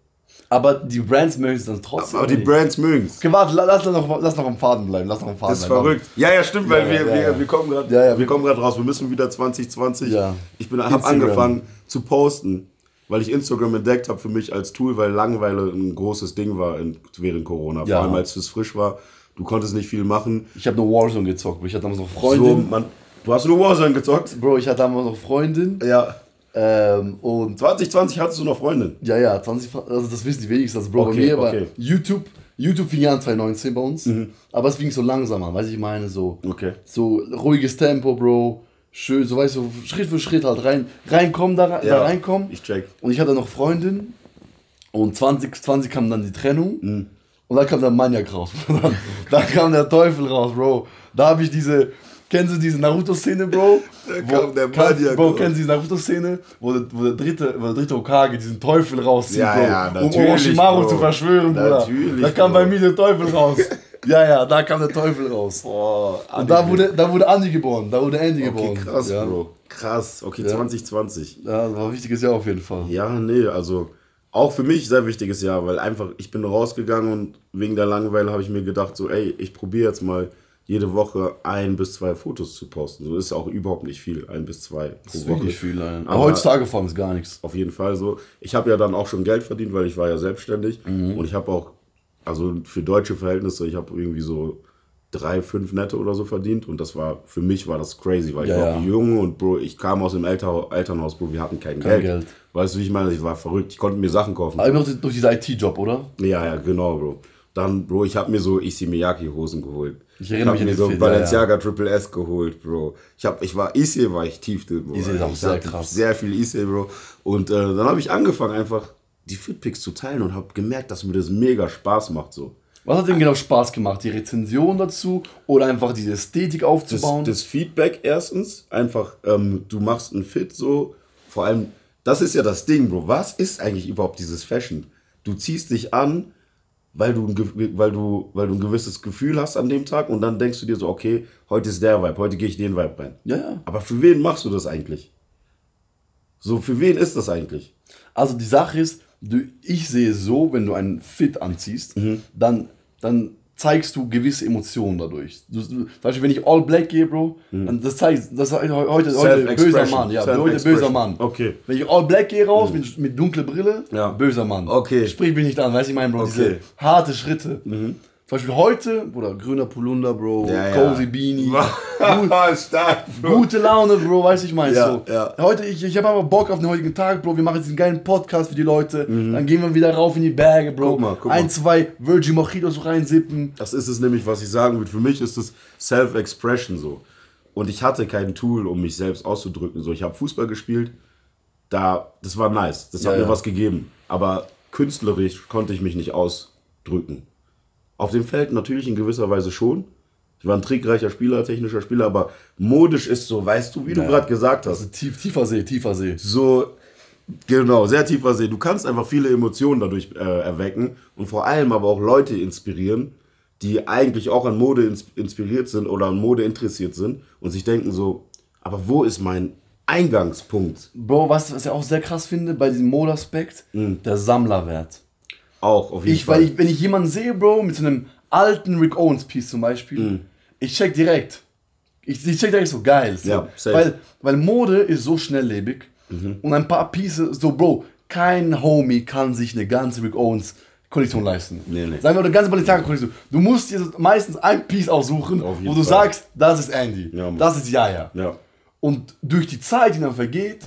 Aber die Brands mögen es dann trotzdem. Aber die Brands mögen es. Okay, warte, lass, lass, noch, lass noch am Faden bleiben. Lass noch am Faden das ist bleiben. verrückt. Ja, ja, stimmt, weil ja, wir, ja, wir, ja. wir kommen gerade ja, ja, wir wir raus. Wir müssen wieder zwanzig zwanzig. Ja. Ich habe angefangen zu posten, weil ich Instagram entdeckt habe für mich als Tool, weil Langeweile ein großes Ding war in, während Corona. Ja. Vor allem, als es frisch war. Du konntest nicht viel machen. Ich habe nur Warzone gezockt. Ich hatte damals noch Freundin. So, du hast nur Warzone gezockt? Bro, ich hatte damals noch Freundin. Ja. Ähm, und zwanzig zwanzig hattest du noch Freundin? Ja, ja, zwanzig, also das wissen die wenigsten, also Bro, okay, bei mir war okay. YouTube, YouTube fing ja an zwanzig neunzehn bei uns, mhm. aber es fing so langsam an, weiß ich meine, so, okay. so ruhiges Tempo, Bro, schön, so weißt du, Schritt für Schritt halt rein, reinkommen, da, ja, da reinkommen. Ich check. Und ich hatte noch Freundin und zwanzig zwanzig kam dann die Trennung mhm. und dann kam der Maniac raus, da, da kam der Teufel raus, Bro, da habe ich diese... Kennst du diese Naruto-Szene, Bro? Da kam der Maniac. Bro, kennst du diese Naruto-Szene, wo, wo der dritte, wo der dritte Hokage diesen Teufel rauszieht, ja, Bro, ja, natürlich, um Orochimaru Bro. zu verschwören, natürlich, Bruder. Da kam Bro. bei mir der Teufel raus. Ja, ja, da kam der Teufel raus. Boah, und da wurde, da wurde Andy geboren, da wurde Andy okay, geboren. Krass, ja. Bro. Krass. Okay, ja. zwanzig zwanzig. Ja, das war ein wichtiges Jahr auf jeden Fall. Ja, nee, also auch für mich sehr wichtiges Jahr, weil einfach ich bin rausgegangen und wegen der Langeweile habe ich mir gedacht, so, ey, ich probiere jetzt mal jede Woche ein bis zwei Fotos zu posten. So ist auch überhaupt nicht viel, ein bis zwei pro das ist Woche. Wirklich viel, aber, aber heutzutage vor allem ist gar nichts. Auf jeden Fall so. Ich habe ja dann auch schon Geld verdient, weil ich war ja selbstständig mhm. und ich habe auch, also für deutsche Verhältnisse, ich habe irgendwie so drei, fünf Nette oder so verdient und das war, für mich war das crazy, weil ja, ich war ja. jung und Bro, ich kam aus dem Elter Elternhaus, Bro, wir hatten kein, kein Geld. Geld. Weißt du, wie ich meine? Ich war verrückt, ich konnte mir Sachen kaufen. Aber also durch diesen I T-Job, oder? Ja, ja, genau, Bro. Dann, Bro, ich habe mir so Issey Miyake Hosen geholt. Ich, ich habe mir so Film, Balenciaga ja. Triple S geholt, Bro. Ich hab, ich war Issey, war ich tief drin, Bro. Issey ist auch ich sehr krass. Sehr viel Issey, Bro. Und äh, dann habe ich angefangen, einfach die Fitpics zu teilen und habe gemerkt, dass mir das mega Spaß macht, so. Was hat denn genau Spaß gemacht? Die Rezension dazu oder einfach diese Ästhetik aufzubauen? Das, das Feedback erstens, einfach, ähm, du machst einen Fit so, vor allem, das ist ja das Ding, Bro, was ist eigentlich überhaupt dieses Fashion? Du ziehst dich an, weil du, weil, du, weil du ein gewisses Gefühl hast an dem Tag und dann denkst du dir so, okay, heute ist der Vibe, heute gehe ich den Vibe rein. Ja, ja. Aber für wen machst du das eigentlich? So, für wen ist das eigentlich? Also die Sache ist, du, ich sehe es so, wenn du einen Fit anziehst, mhm. dann... dann zeigst du gewisse Emotionen dadurch. Du, du, zum Beispiel, wenn ich All Black gehe, Bro, mhm. dann das zeigt, das heute, heute, heute böser Mann, ja, heute böser Mann. Okay. Wenn ich All Black gehe raus, mhm. mit, mit dunkler Brille, ja. böser Mann. Okay. Sprich mich nicht an, weißt du, ich meine, Bro, okay. diese harte Schritte. Mhm. Zum Beispiel heute, Bruder, grüner Polunder, Bro, ja, cozy ja. Beanie, gut, stark, Bro. Gute Laune, Bro, weiß ich meinst ja, so. Ja. Heute, ich, ich habe aber Bock auf den heutigen Tag, Bro, wir machen jetzt einen geilen Podcast für die Leute, mhm. dann gehen wir wieder rauf in die Berge, Bro, guck mal, guck ein, zwei Virgil Mojitos reinsippen. Das ist es nämlich, was ich sagen würde, für mich ist es Self-Expression so und ich hatte kein Tool, um mich selbst auszudrücken, so ich habe Fußball gespielt, da, das war nice, das ja, hat ja. mir was gegeben, aber künstlerisch konnte ich mich nicht ausdrücken. Auf dem Feld natürlich in gewisser Weise schon. Ich war ein trickreicher Spieler, technischer Spieler, aber modisch ist so, weißt du, wie naja. du gerade gesagt hast. Also tief, tiefer See, tiefer See. So, genau, sehr tiefer See. Du kannst einfach viele Emotionen dadurch äh, erwecken und vor allem aber auch Leute inspirieren, die eigentlich auch an Mode ins inspiriert sind oder an Mode interessiert sind und sich denken so, aber wo ist mein Eingangspunkt? Bro, was, was ich auch sehr krass finde bei diesem Modeaspekt, mhm. der Sammlerwert. Auch, auf jeden ich, Fall. Weil ich, wenn ich jemanden sehe, Bro, mit so einem alten Rick Owens Piece zum Beispiel, mm. ich check direkt. Ich, ich check direkt so, geil. So. Ja, weil, weil Mode ist so schnelllebig mhm. und ein paar Pieces, so Bro, kein Homie kann sich eine ganze Rick Owens Kollektion leisten. Nee, nee. Sagen wir eine ganze Balenciaga-Kollektion. Du musst dir meistens ein Piece aussuchen, wo du Fall. sagst, das ist Andy, ja, das ist Yaya. Ja. Und durch die Zeit, die dann vergeht,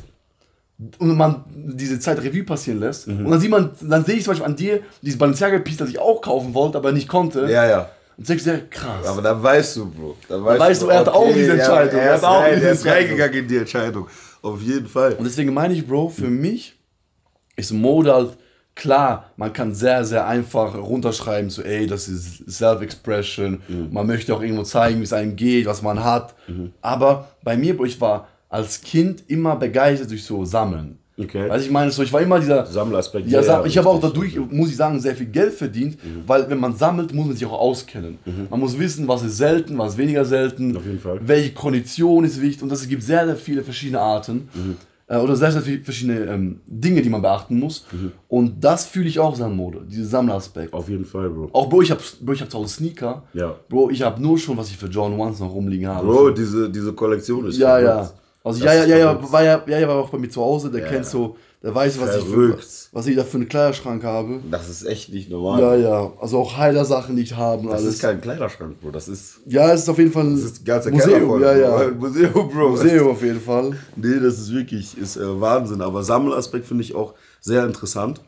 und man diese Zeit Revue passieren lässt mhm. und dann sieht man, dann sehe ich zum Beispiel an dir dieses Balenciaga-Piece, das ich auch kaufen wollte, aber nicht konnte. Ja, ja. Und denkst du, ja, krass. Aber dann weißt du, Bro. Dann weißt, dann weißt du, du, er hat okay, auch diese Entscheidung. Er, er hat auch rein, diese er ist reingegangen in die Entscheidung. Auf jeden Fall. Und deswegen meine ich, Bro, für mhm. mich ist Mode halt klar, man kann sehr, sehr einfach runterschreiben, so ey, das ist Self-Expression, mhm. man möchte auch irgendwo zeigen, wie es einem geht, was man hat. Mhm. Aber bei mir, Bro, ich war als Kind immer begeistert durch so Sammeln. Okay. Also ich meine, so, ich war immer dieser Sammelaspekt. Ja, ja, ich habe auch dadurch, muss ich sagen, sehr viel Geld verdient, mhm. weil wenn man sammelt, muss man sich auch auskennen. Mhm. Man muss wissen, was ist selten, was ist weniger selten, auf jeden Fall. Welche Kondition ist wichtig und es gibt sehr, sehr viele verschiedene Arten mhm. äh, oder sehr, sehr viele verschiedene ähm, Dinge, die man beachten muss mhm. und das fühle ich auch an Mode, diesen Sammelaspekt. Auf jeden Fall, Bro. Auch Bro, ich habe hab zu Hause Sneaker, ja. Bro, ich habe nur schon, was ich für John Ones noch rumliegen habe. Bro, diese, diese Kollektion ist ja, ja. Bro. Also ja, ja, ja, ja, war ja, ja, war auch bei mir zu Hause, der ja, kennt so, der weiß, was ich, für, was ich da für einen Kleiderschrank habe. Das ist echt nicht normal. Ja, ja, also auch Heiler-Sachen, die ich habe. Das alles. Ist kein Kleiderschrank, Bro, das ist... Ja, es ist auf jeden Fall ein das ist ganze Museum, voll, ja, ja. Bro. Museum, Bro. Museum auf jeden Fall. Nee, das ist wirklich, ist äh, Wahnsinn, aber Sammelaspekt finde ich auch sehr interessant.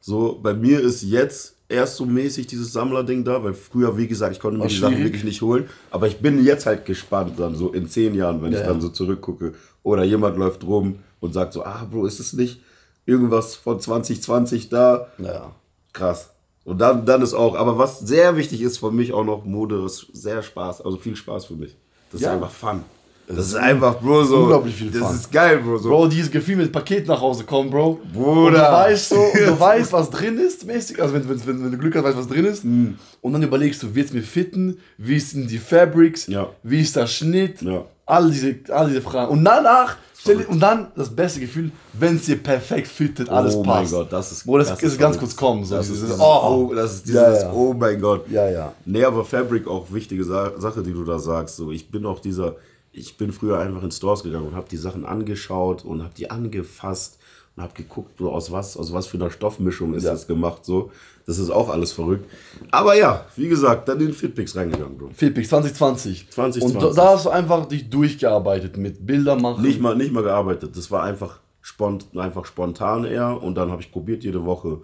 So, bei mir ist jetzt erst so mäßig dieses Sammlerding da, weil früher, wie gesagt, ich konnte mir die Sachen wirklich nicht holen. Aber ich bin jetzt halt gespannt, dann so in zehn Jahren, wenn ja, ich dann so zurückgucke. Oder jemand läuft rum und sagt so, ah, Bro, ist es nicht irgendwas von zwanzig zwanzig da? Ja. Krass. Und dann, dann ist auch, aber was sehr wichtig ist für mich auch noch, Mode ist sehr Spaß, also viel Spaß für mich. Das ja. ist einfach Fun. Das, das ist einfach, Bro, so. Unglaublich viel Das Fun. Ist geil, Bro, so. Bro, dieses Gefühl mit Paket nach Hause kommen, Bro. Bruder. Und du weißt so, und du weißt, was drin ist, mäßig. Also, wenn, wenn, wenn, wenn du Glück hast, weißt du, was drin ist. Mhm. Und dann überlegst du, wird's mir fitten? Wie sind die Fabrics? Ja. Wie ist der Schnitt? Ja. All diese, all diese Fragen. Und danach, stell, und dann das beste Gefühl, wenn es dir perfekt fittet, alles oh passt. Oh mein Gott, das ist Bro, das, das ist, ist ganz kurz kommen. So das, dieses, ist, dieses, oh, oh, das ist dieses, ja, ja. oh mein Gott. Ja, ja. Nee, aber Fabric auch wichtige Sache, die du da sagst. So, ich bin auch dieser. Ich bin früher einfach in Stores gegangen und habe die Sachen angeschaut und habe die angefasst und habe geguckt, so aus was, aus was für einer Stoffmischung ist ja. das gemacht. So. Das ist auch alles verrückt. Aber ja, wie gesagt, dann in Fitpix reingegangen, Bro. Fitpix zwanzig zwanzig. zwanzig zwanzig. Und da hast du einfach dich durchgearbeitet mit Bilder machen. Nicht mal, nicht mal gearbeitet. Das war einfach, spont, einfach spontan eher. Und dann habe ich probiert, jede Woche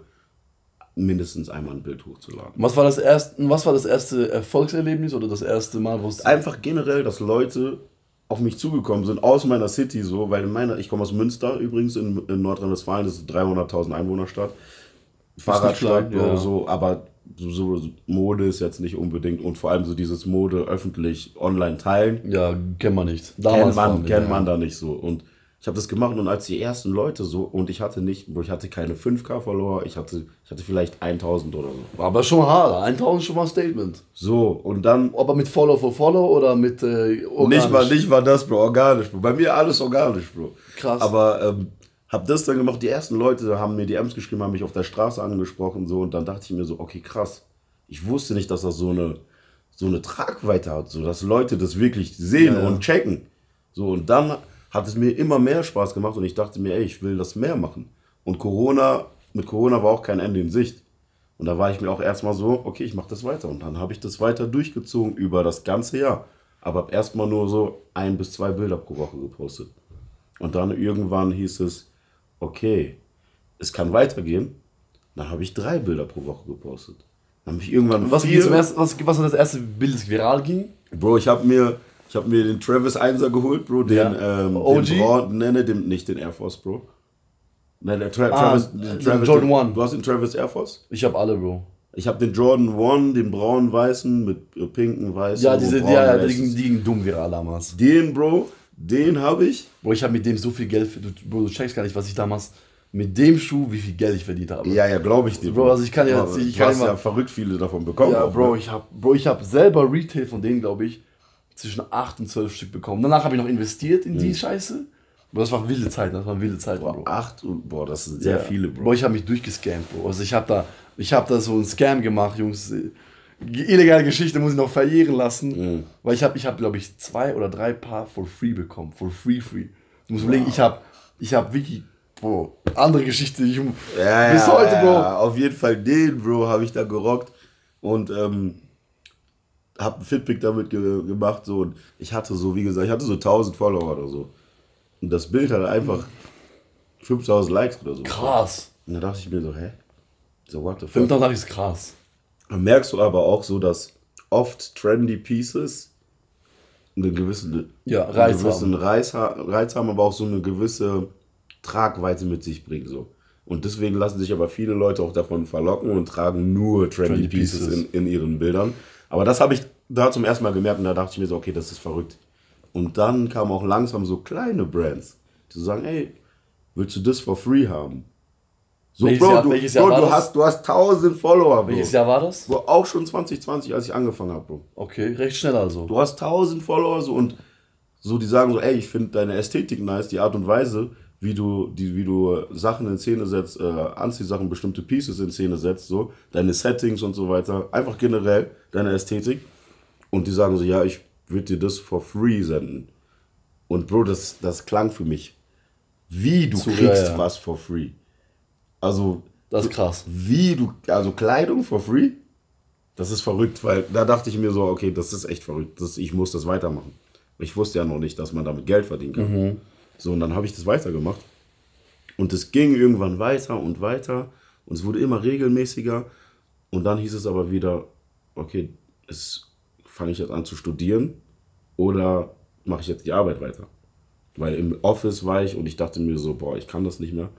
mindestens einmal ein Bild hochzuladen. Was war das erste, was war das erste Erfolgserlebnis oder das erste Mal, wo es... Einfach generell, dass Leute... auf mich zugekommen sind, aus meiner City so, weil in meiner, ich komme aus Münster übrigens, in, in Nordrhein-Westfalen, das ist dreihunderttausend Einwohnerstadt, Fahrradstadt, ja. so, aber so, so Mode ist jetzt nicht unbedingt und vor allem so dieses Mode öffentlich online teilen. Ja, kennt man nicht. Damals kennt man, kennt man da nicht so. Und ich habe das gemacht und als die ersten Leute so, und ich hatte nicht, ich hatte keine fünf K Follower, ich hatte, ich hatte vielleicht tausend oder so. War aber schon hart, tausend schon mal Statement. So, und dann... Aber mit Follow for Follow oder mit äh, organisch? Nicht mal, nicht mal das, Bro, organisch, Bro. Bei mir alles organisch, Bro. Krass. Aber ähm, hab das dann gemacht, die ersten Leute haben mir D Ms geschrieben, haben mich auf der Straße angesprochen, so, und dann dachte ich mir so, okay, krass. Ich wusste nicht, dass das so eine, so eine Tragweite hat, so, dass Leute das wirklich sehen, ja, und checken. So, und dann... hat es mir immer mehr Spaß gemacht und ich dachte mir, ey, ich will das mehr machen. Und Corona, mit Corona war auch kein Ende in Sicht. Und da war ich mir auch erstmal so, okay, ich mache das weiter. Und dann habe ich das weiter durchgezogen über das ganze Jahr. Aber habe erstmal nur so ein bis zwei Bilder pro Woche gepostet. Und dann irgendwann hieß es, okay, es kann weitergehen. Dann habe ich drei Bilder pro Woche gepostet. Dann habe ich irgendwann was, vier... Was, was, was war das erste Bild, das viral ging? Bro, ich habe mir... Ich habe mir den Travis Einser geholt, Bro, den, ja. ähm, O G? Den Bro, nee, nee, dem, nicht den Air Force, Bro. Nein, der Tra ah, Travis, den Travis, Jordan den, One. Du hast den Travis Air Force? Ich habe alle, Bro. Ich habe den Jordan One, den braunen weißen mit pinken weißen. Ja, diese, ja, die gingen dumm viral damals. Den, Bro, den habe ich. Bro, ich habe mit dem so viel Geld, Bro, du checkst gar nicht, was ich damals... Mit dem Schuh, wie viel Geld ich verdient habe. Ja, ja, glaube ich dir. Bro, also ich kann ja... Du ich hast kann ja verrückt viele davon bekommen. Ja, auch, Bro, ich habe hab selber Retail von denen, glaube ich, zwischen acht und zwölf Stück bekommen. Danach habe ich noch investiert in, mhm, die Scheiße. Bro, das war wilde Zeit, das war wilde Zeit, Bro. Bro. acht und, boah, das sind sehr, ja, viele, Bro. Bro, ich habe mich durchgescammt, Bro. Also ich habe da, ich habe da so einen Scam gemacht, Jungs. Illegale Geschichte muss ich noch verjähren lassen, mhm, weil ich habe, ich habe, glaube ich, zwei oder drei Paar for free bekommen, for free free. Du musst überlegen, wow, ich habe, ich habe wirklich, Bro, andere Geschichte. Ich, ja, bis ja, heute, ja, Bro. Auf jeden Fall den, Bro, habe ich da gerockt und ähm, hab einen Fitpick damit ge gemacht, so, und ich hatte so, wie gesagt, ich hatte so tausend Follower oder so. Und das Bild hatte einfach fünftausend Likes oder so. Krass. Und da dachte ich mir so, hä? So, what the fuck? fünftausend Likes ist krass. Dann merkst du aber auch so, dass oft trendy Pieces einen gewissen, ja, Reiz, einen gewissen haben. Reiz, Reiz haben, aber auch so eine gewisse Tragweite mit sich bringen, so. Und deswegen lassen sich aber viele Leute auch davon verlocken und tragen nur trendy, trendy Pieces, Pieces in, in ihren Bildern. Aber das habe ich da zum ersten Mal gemerkt und da dachte ich mir so, okay, das ist verrückt. Und dann kamen auch langsam so kleine Brands, die so sagen, ey, willst du das for free haben? So, welches Bro, Jahr, du, welches Jahr Bro, war du, das? Hast, du hast tausend Follower, Bro. Welches Jahr war das? Bro, auch schon zwanzig zwanzig, als ich angefangen habe, Bro. Okay, recht schnell also. Du hast tausend Follower so, und so, die sagen so, ey, ich finde deine Ästhetik nice, die Art und Weise, wie du, die, wie du Sachen in Szene setzt, äh, Anziehsachen, bestimmte Pieces in Szene setzt, so, deine Settings und so weiter, einfach generell deine Ästhetik. Und die sagen so, ja, ich würde dir das for free senden. Und Bro, das, das klang für mich, wie du so, kriegst, ja, ja, was for free. Also, das ist krass. Wie du, also Kleidung for free, das ist verrückt, weil da dachte ich mir so, okay, das ist echt verrückt, das, ich muss das weitermachen. Ich wusste ja noch nicht, dass man damit Geld verdienen kann. Mhm. So, und dann habe ich das weitergemacht. Und es ging irgendwann weiter und weiter. Und es wurde immer regelmäßiger. Und dann hieß es aber wieder, okay, es fange ich jetzt an zu studieren oder mache ich jetzt die Arbeit weiter? Weil im Office war ich und ich dachte mir so, boah, ich kann das nicht mehr.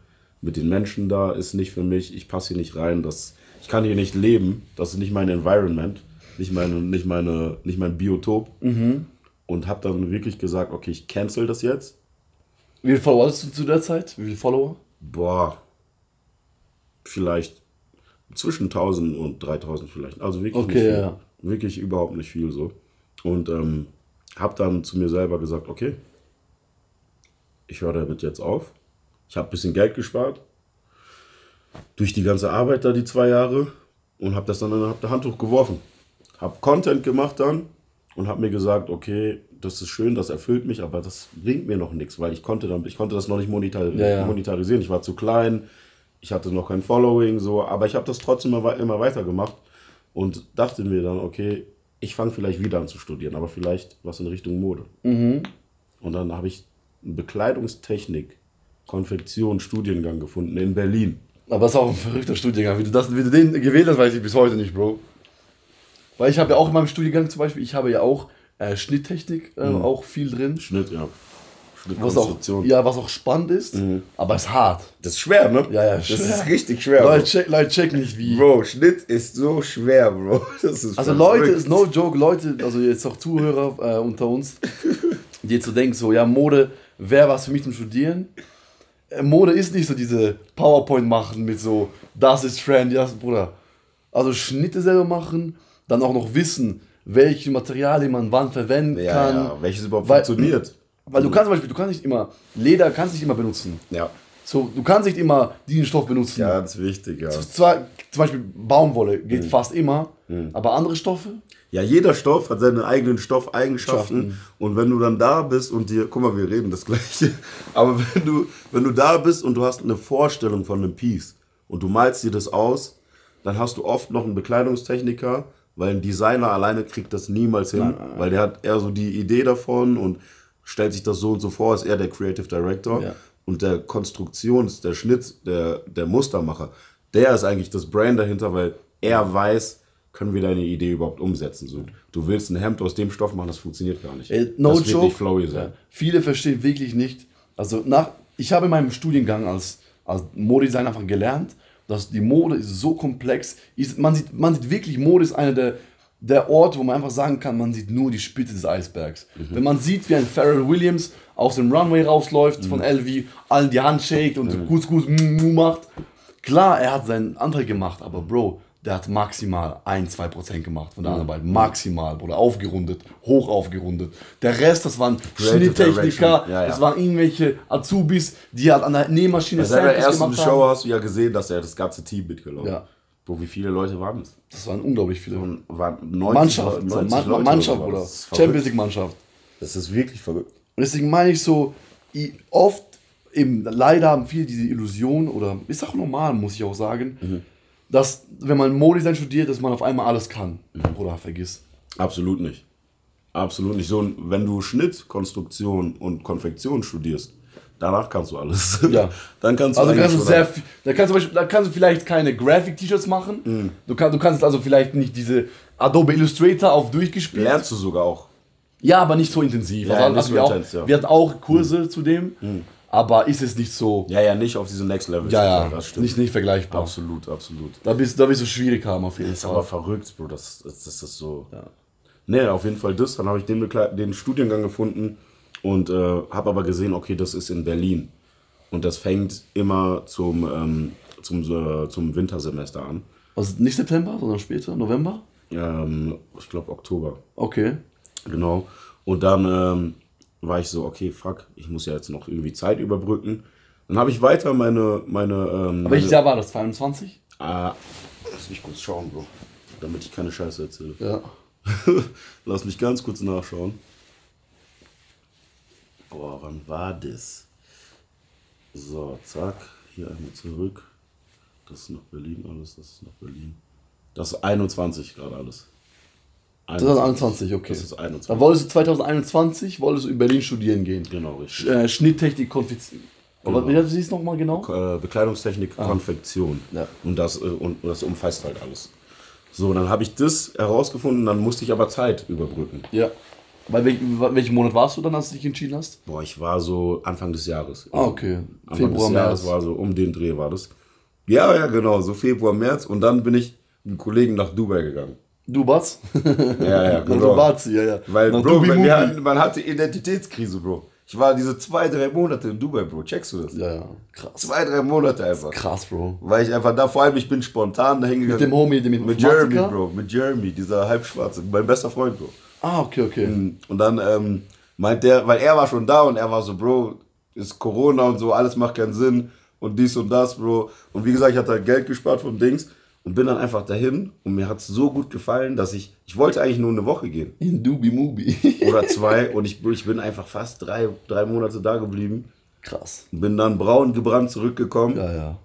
Mit den Menschen da ist nicht für mich, ich passe hier nicht rein, das, ich kann hier nicht leben. Das ist nicht mein Environment, nicht, meine, nicht, meine, nicht mein Biotop. Mhm. Und habe dann wirklich gesagt, okay, ich cancel das jetzt. Wie viele Follower hast du zu der Zeit? Wie viele Follower? Boah, vielleicht zwischen tausend und dreitausend vielleicht. Also wirklich, okay, nicht viel, ja, wirklich überhaupt nicht viel so. Und ähm, habe dann zu mir selber gesagt, okay, ich höre damit jetzt auf. Ich habe ein bisschen Geld gespart durch die ganze Arbeit da, die zwei Jahre, und habe das dann hab das Handtuch geworfen. Habe Content gemacht dann und habe mir gesagt, okay, das ist schön, das erfüllt mich, aber das bringt mir noch nichts, weil ich konnte, dann, ich konnte das noch nicht monetar- ja, ja. monetarisieren. Ich war zu klein, ich hatte noch kein Following, so, aber ich habe das trotzdem immer, immer weitergemacht und dachte mir dann, okay, ich fange vielleicht wieder an zu studieren, aber vielleicht was in Richtung Mode. Mhm. Und dann habe ich einen Bekleidungstechnik, Konfektion, Studiengang gefunden in Berlin. Aber das ist auch ein verrückter Studiengang. Wie du, das, wie du den gewählt hast, weiß ich bis heute nicht, Bro. Weil ich habe ja auch in meinem Studiengang zum Beispiel, ich habe ja auch Äh, Schnitttechnik, äh, mhm. auch viel drin. Schnitt, ja. Eine was Konstruktion. Auch, ja, was auch spannend ist, mhm. aber es ist hart. Das ist schwer, ne? Ja, ja, das schwer. ist richtig schwer. Leute, check, Leute checken nicht wie. Bro, Schnitt ist so schwer, Bro. Das ist also Leute, ist no joke, Leute, also jetzt auch Zuhörer äh, unter uns, die jetzt so denken, so, ja, Mode wäre was für mich zum Studieren. Mode ist nicht so diese PowerPoint machen mit so, das ist trendy, das ist Bruder. Also Schnitte selber machen, dann auch noch wissen, welche Materialien man wann verwenden ja, kann. Ja, welches überhaupt weil, funktioniert. Weil du kannst zum Beispiel, du kannst nicht immer, Leder kannst nicht immer benutzen. Ja. So, du kannst nicht immer diesen Stoff benutzen. Ganz wichtig, ja. Zwar, zum Beispiel Baumwolle geht hm. fast immer, hm. aber andere Stoffe? Ja, jeder Stoff hat seine eigenen Stoffeigenschaften. Und wenn du dann da bist und dir, guck mal, wir reden das Gleiche, aber wenn du, wenn du da bist und du hast eine Vorstellung von einem Piece und du malst dir das aus, dann hast du oft noch einen Bekleidungstechniker, weil ein Designer alleine kriegt das niemals hin, nein, nein, nein. weil der hat eher so die Idee davon und stellt sich das so und so vor, ist eher der Creative Director. Ja. Und der Konstruktions-, der Schnitt, der, der Mustermacher, der ist eigentlich das Brain dahinter, weil er weiß, können wir deine Idee überhaupt umsetzen. So, du willst ein Hemd aus dem Stoff machen, das funktioniert gar nicht. Äh, no das joke. Wird nicht flowy sein. Ja. Viele verstehen wirklich nicht. Also nach, ich habe in meinem Studiengang als, als Modedesigner einfach gelernt, dass die Mode ist so komplex. Ist, man, sieht, man sieht wirklich, Mode ist einer der, der Orte, wo man einfach sagen kann, man sieht nur die Spitze des Eisbergs. Mhm. Wenn man sieht, wie ein Pharrell Williams auf dem Runway rausläuft mhm. von L V, allen die Hand shakt und mhm. gut, gut macht. Klar, er hat seinen Antrag gemacht, aber Bro, der hat maximal ein bis zwei Prozent gemacht von der mhm. Arbeit. Maximal, Bruder. Aufgerundet, hoch aufgerundet. Der Rest, das waren Schnitttechniker, ja, ja. das waren irgendwelche Azubis, die halt an der Nähmaschine ja, Samples gemacht haben. Bei der ersten Show hast du ja gesehen, dass er das ganze Team mitgelaufen hat. Ja. Bro, wie viele Leute waren es? Das waren unglaublich viele. So, waren neunzig, Mannschaft, neunzig Mann, Leute, Mannschaft, Bruder. Bruder. Champions League Mannschaft. Das ist wirklich verrückt. Und deswegen meine ich so, oft, eben, leider haben viele diese Illusion, oder ist auch normal, muss ich auch sagen, mhm. dass, wenn man Modedesign studiert, dass man auf einmal alles kann. Mhm. Oder vergiss. Absolut nicht. Absolut nicht. So, wenn du Schnitt, Konstruktion und Konfektion studierst, danach kannst du alles. Ja. Dann kannst du also kannst du sehr viel, dann kannst du Beispiel, dann kannst du vielleicht keine Graphic-T-Shirts machen. Mhm. Du, kann, du kannst also vielleicht nicht diese Adobe Illustrator auf durchgespielt. Lernst du sogar auch. Ja, aber nicht so intensiv. Ja, also, ja, nicht also so wir, intensiv auch, ja. wir hatten auch Kurse mhm. zu dem. Mhm. Aber ist es nicht so... Ja, ja, nicht auf diesem Next Level. Ja, ja, das stimmt. Nicht, nicht vergleichbar. Absolut, absolut. Da bist du da so schwierig haben auf jeden das Fall. Ist aber verrückt, Bro, das, das, das ist so... Ja. Nee, auf jeden Fall das. Dann habe ich den, den Studiengang gefunden und äh, habe aber gesehen, okay, das ist in Berlin. Und das fängt immer zum, ähm, zum, äh, zum Wintersemester an. Also nicht September, sondern später? November? Ähm, ich glaube Oktober. Okay. Genau. Und dann... Ähm, war ich so, okay, fuck, ich muss ja jetzt noch irgendwie Zeit überbrücken. Dann habe ich weiter meine... meine ähm, Aber welches Jahr war das? zweiundzwanzig? Ah, lass mich kurz schauen, Bro. Damit ich keine Scheiße erzähle. Ja. Lass mich ganz kurz nachschauen. Boah, wann war das? So, zack, hier einmal zurück. Das ist nach Berlin alles, das ist nach Berlin. Das ist einundzwanzig gerade alles. einundzwanzig. zwanzig einundzwanzig, okay. Das ist einundzwanzig. Dann wolltest du zweitausendeinundzwanzig wolltest du in Berlin studieren gehen. Genau, richtig. Sch äh, Schnitttechnik, Konfektion. Genau. Aber wie heißt es nochmal genau? K äh, Bekleidungstechnik, ah. Konfektion. Ja. Und, das, äh, und, und das umfasst halt alles. So, dann habe ich das herausgefunden, dann musste ich aber Zeit überbrücken. Ja. Weil welch, welchen Monat warst du dann, als du dich entschieden hast? Boah, ich war so Anfang des Jahres. Ah, okay. Anfang Februar, des Jahres März. War so, um den Dreh war das. Ja, ja, genau, so Februar, März. Und dann bin ich mit einem Kollegen nach Dubai gegangen. Dubaz? Ja, ja, genau. Dubaz, ja, ja. Weil, nach Bro, man, wir hatten, man hatte Identitätskrise, Bro. Ich war diese zwei, drei Monate in Dubai, Bro. Checkst du das? Ja, ja. Krass. Zwei, drei Monate einfach. Krass, Bro. Weil ich einfach da, vor allem, ich bin spontan dahin gegangen. Mit dem Homie, dem mit, mit Jeremy, Bro. Mit Jeremy, dieser Halbschwarze. Mein bester Freund, Bro. Ah, okay, okay. Und dann ähm, meint der, weil er war schon da und er war so, Bro, ist Corona und so, alles macht keinen Sinn und dies und das, Bro. Und wie gesagt, ich hatte halt Geld gespart vom Dings. Und bin dann einfach dahin und mir hat es so gut gefallen, dass ich, ich wollte eigentlich nur eine Woche gehen. In Dubi-Mubi. Oder zwei und ich, ich bin einfach fast drei, drei Monate da geblieben. Krass. Bin dann braun gebrannt zurückgekommen. Ja, ja.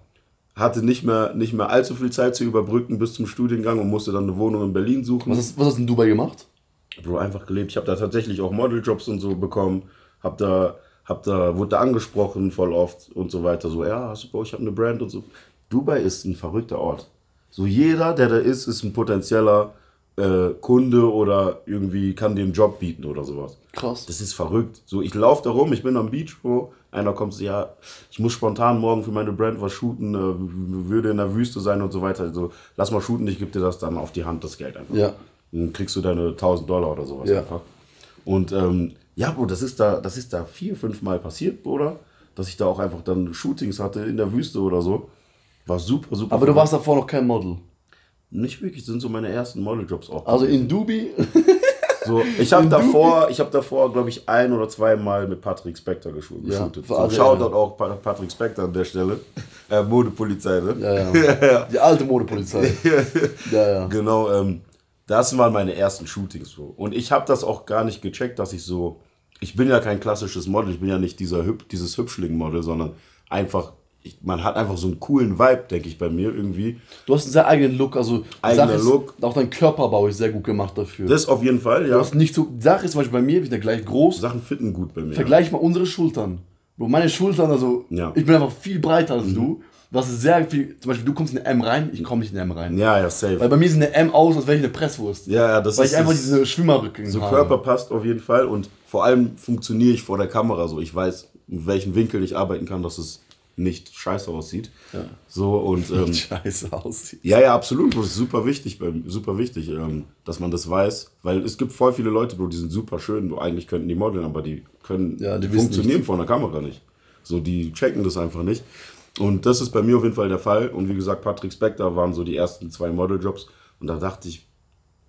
Hatte nicht mehr, nicht mehr allzu viel Zeit zu überbrücken bis zum Studiengang und musste dann eine Wohnung in Berlin suchen. Was hast, was hast du in Dubai gemacht? Bro, einfach gelebt. Ich habe da tatsächlich auch Modeljobs und so bekommen. Hab da, hab da, wurde da angesprochen voll oft und so weiter. So, ja, super, ich habe eine Brand und so. Dubai ist ein verrückter Ort. So jeder, der da ist, ist ein potenzieller äh, Kunde oder irgendwie kann dir einen Job bieten oder sowas. Krass. Das ist verrückt. So, ich laufe da rum, ich bin am Beach, Bro. Einer kommt, ja, ich muss spontan morgen für meine Brand was shooten, äh, würde in der Wüste sein und so weiter. Also, lass mal shooten, ich gebe dir das dann auf die Hand, das Geld einfach. Ja. Dann kriegst du deine tausend Dollar oder sowas ja. einfach. Und ähm, ja, Bro, das ist da, das ist da vier, fünf Mal passiert, Bruder. Dass ich da auch einfach dann Shootings hatte in der Wüste oder so. War super, super. Aber du warst davor noch kein Model? Nicht wirklich, das sind so meine ersten Model-Jobs auch. Also in Dubi? So, ich habe davor, hab davor glaube ich, ein oder zweimal mit Patrick Spector geshootet. Ja, so, Shoutout auch Patrick Spector an der Stelle. Äh, Modepolizei, ne? Ja, ja. ja. Die alte Modepolizei. ja, ja. Genau, ähm, das waren meine ersten Shootings. So. Und ich habe das auch gar nicht gecheckt, dass ich so... Ich bin ja kein klassisches Model, ich bin ja nicht dieser Hüb, dieses Hübschling-Model, sondern einfach... Ich, man hat einfach so einen coolen Vibe, denke ich, bei mir irgendwie. Du hast einen sehr eigenen Look, also eigener Look. Auch dein Körperbau ist sehr gut gemacht dafür. Das auf jeden Fall, ja. Du hast nicht so, die Sache ist zum Beispiel bei mir, ich bin ja gleich groß. Sachen fitten gut bei mir. Vergleich ja. mal unsere Schultern. Meine Schultern, also ja. ich bin einfach viel breiter als mhm. du. Das ist sehr viel, zum Beispiel du kommst in eine M rein, ich komme nicht in eine M rein. Ja, ja, safe. Weil bei mir ist eine M aus, als wäre ich eine Presswurst. Ja, ja, das Weil ist... Weil ich einfach diese Schwimmerrücken So habe. Körper passt auf jeden Fall und vor allem funktioniere ich vor der Kamera so. Ich weiß, in welchem Winkel ich arbeiten kann, dass es... nicht scheiße aussieht. Ja. So, und, ähm, scheiße aussieht. Ja, ja, absolut. Das ist super wichtig, super wichtig, ähm, dass man das weiß. Weil es gibt voll viele Leute, Bro, die sind super schön. Bro, eigentlich könnten die modeln, aber die können ja, die funktionieren vor einer Kamera nicht. So, die checken das einfach nicht. Und das ist bei mir auf jeden Fall der Fall. Und wie gesagt, Patrick Spector waren so die ersten zwei Modeljobs. Und da dachte ich,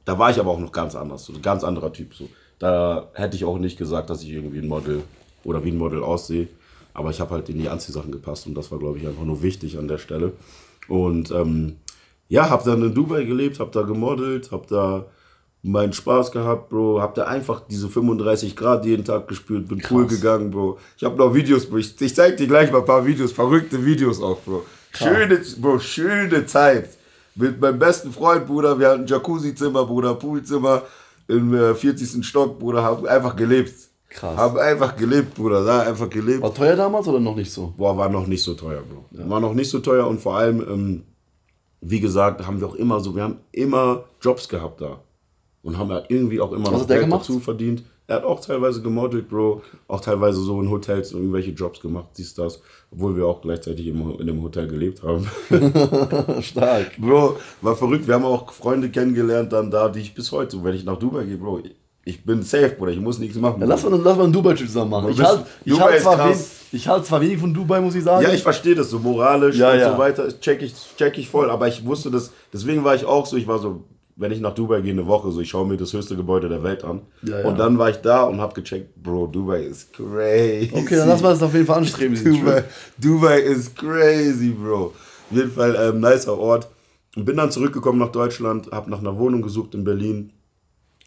da war ich aber auch noch ganz anders. So ein ganz anderer Typ. So. Da hätte ich auch nicht gesagt, dass ich irgendwie ein Model oder wie ein Model aussehe. Aber ich habe halt in die Anziehsachen gepasst und das war, glaube ich, einfach nur wichtig an der Stelle. Und ähm, ja, habe dann in Dubai gelebt, habe da gemodelt, habe da meinen Spaß gehabt, Bro. Habe da einfach diese fünfunddreißig Grad jeden Tag gespürt, bin Krass. Cool gegangen, Bro. Ich habe noch Videos, Bro. Ich, ich zeig dir gleich mal ein paar Videos, verrückte Videos auch, Bro. Schöne, Bro, schöne Zeit. Mit meinem besten Freund, Bruder. Wir hatten ein Jacuzzi-Zimmer, Bruder, Poolzimmer im äh, vierzigsten Stock, Bruder. Haben einfach gelebt. Krass. Haben einfach gelebt, Bruder, da einfach gelebt. War teuer damals oder noch nicht so? Boah, war noch nicht so teuer, Bro. Ja. War noch nicht so teuer und vor allem, ähm, wie gesagt, haben wir auch immer so, wir haben immer Jobs gehabt da. Und haben ja irgendwie auch immer noch Geld dazu verdient. Er hat auch teilweise gemodelt, Bro. Auch teilweise so in Hotels irgendwelche Jobs gemacht, dies, das. Obwohl wir auch gleichzeitig im, in einem Hotel gelebt haben. Stark. Bro, war verrückt. Wir haben auch Freunde kennengelernt dann da, die ich bis heute, wenn ich nach Dubai gehe, Bro, ich bin safe, Bruder, ich muss nichts machen. Ja, lass mal, lass mal einen Dubai-Trip zusammen machen. Ich halte ich halt zwar, halt zwar wenig von Dubai, muss ich sagen. Ja, ich verstehe das so moralisch ja, und ja. so weiter, check ich, check ich voll. Aber ich wusste das, deswegen war ich auch so, ich war so, wenn ich nach Dubai gehe eine Woche, so ich schaue mir das höchste Gebäude der Welt an. Ja, ja. Und dann war ich da und habe gecheckt, Bro, Dubai ist crazy. Okay, dann lass mal das auf jeden Fall anstreben. Dubai, Dubai ist crazy, Bro. Auf jeden Fall ein ähm, nicer Ort. Und bin dann zurückgekommen nach Deutschland, habe nach einer Wohnung gesucht in Berlin.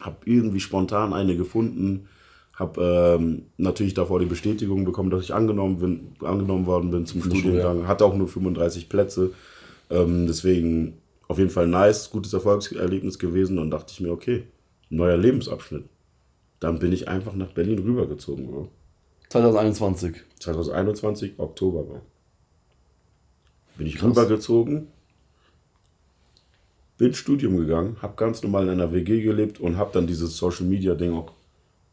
Habe irgendwie spontan eine gefunden, habe ähm, natürlich davor die Bestätigung bekommen, dass ich angenommen bin, angenommen worden bin zum Studiengang. Ja. Hatte auch nur fünfunddreißig Plätze, ähm, deswegen auf jeden Fall nice, gutes Erfolgserlebnis gewesen. Und dachte ich mir, okay, neuer Lebensabschnitt. Dann bin ich einfach nach Berlin rübergezogen. Bro. zweitausendeinundzwanzig. zweitausendeinundzwanzig, Oktober. Bro. Bin ich Krass. rübergezogen. Bin ins Studium gegangen, habe ganz normal in einer W G gelebt und habe dann dieses Social-Media-Ding auch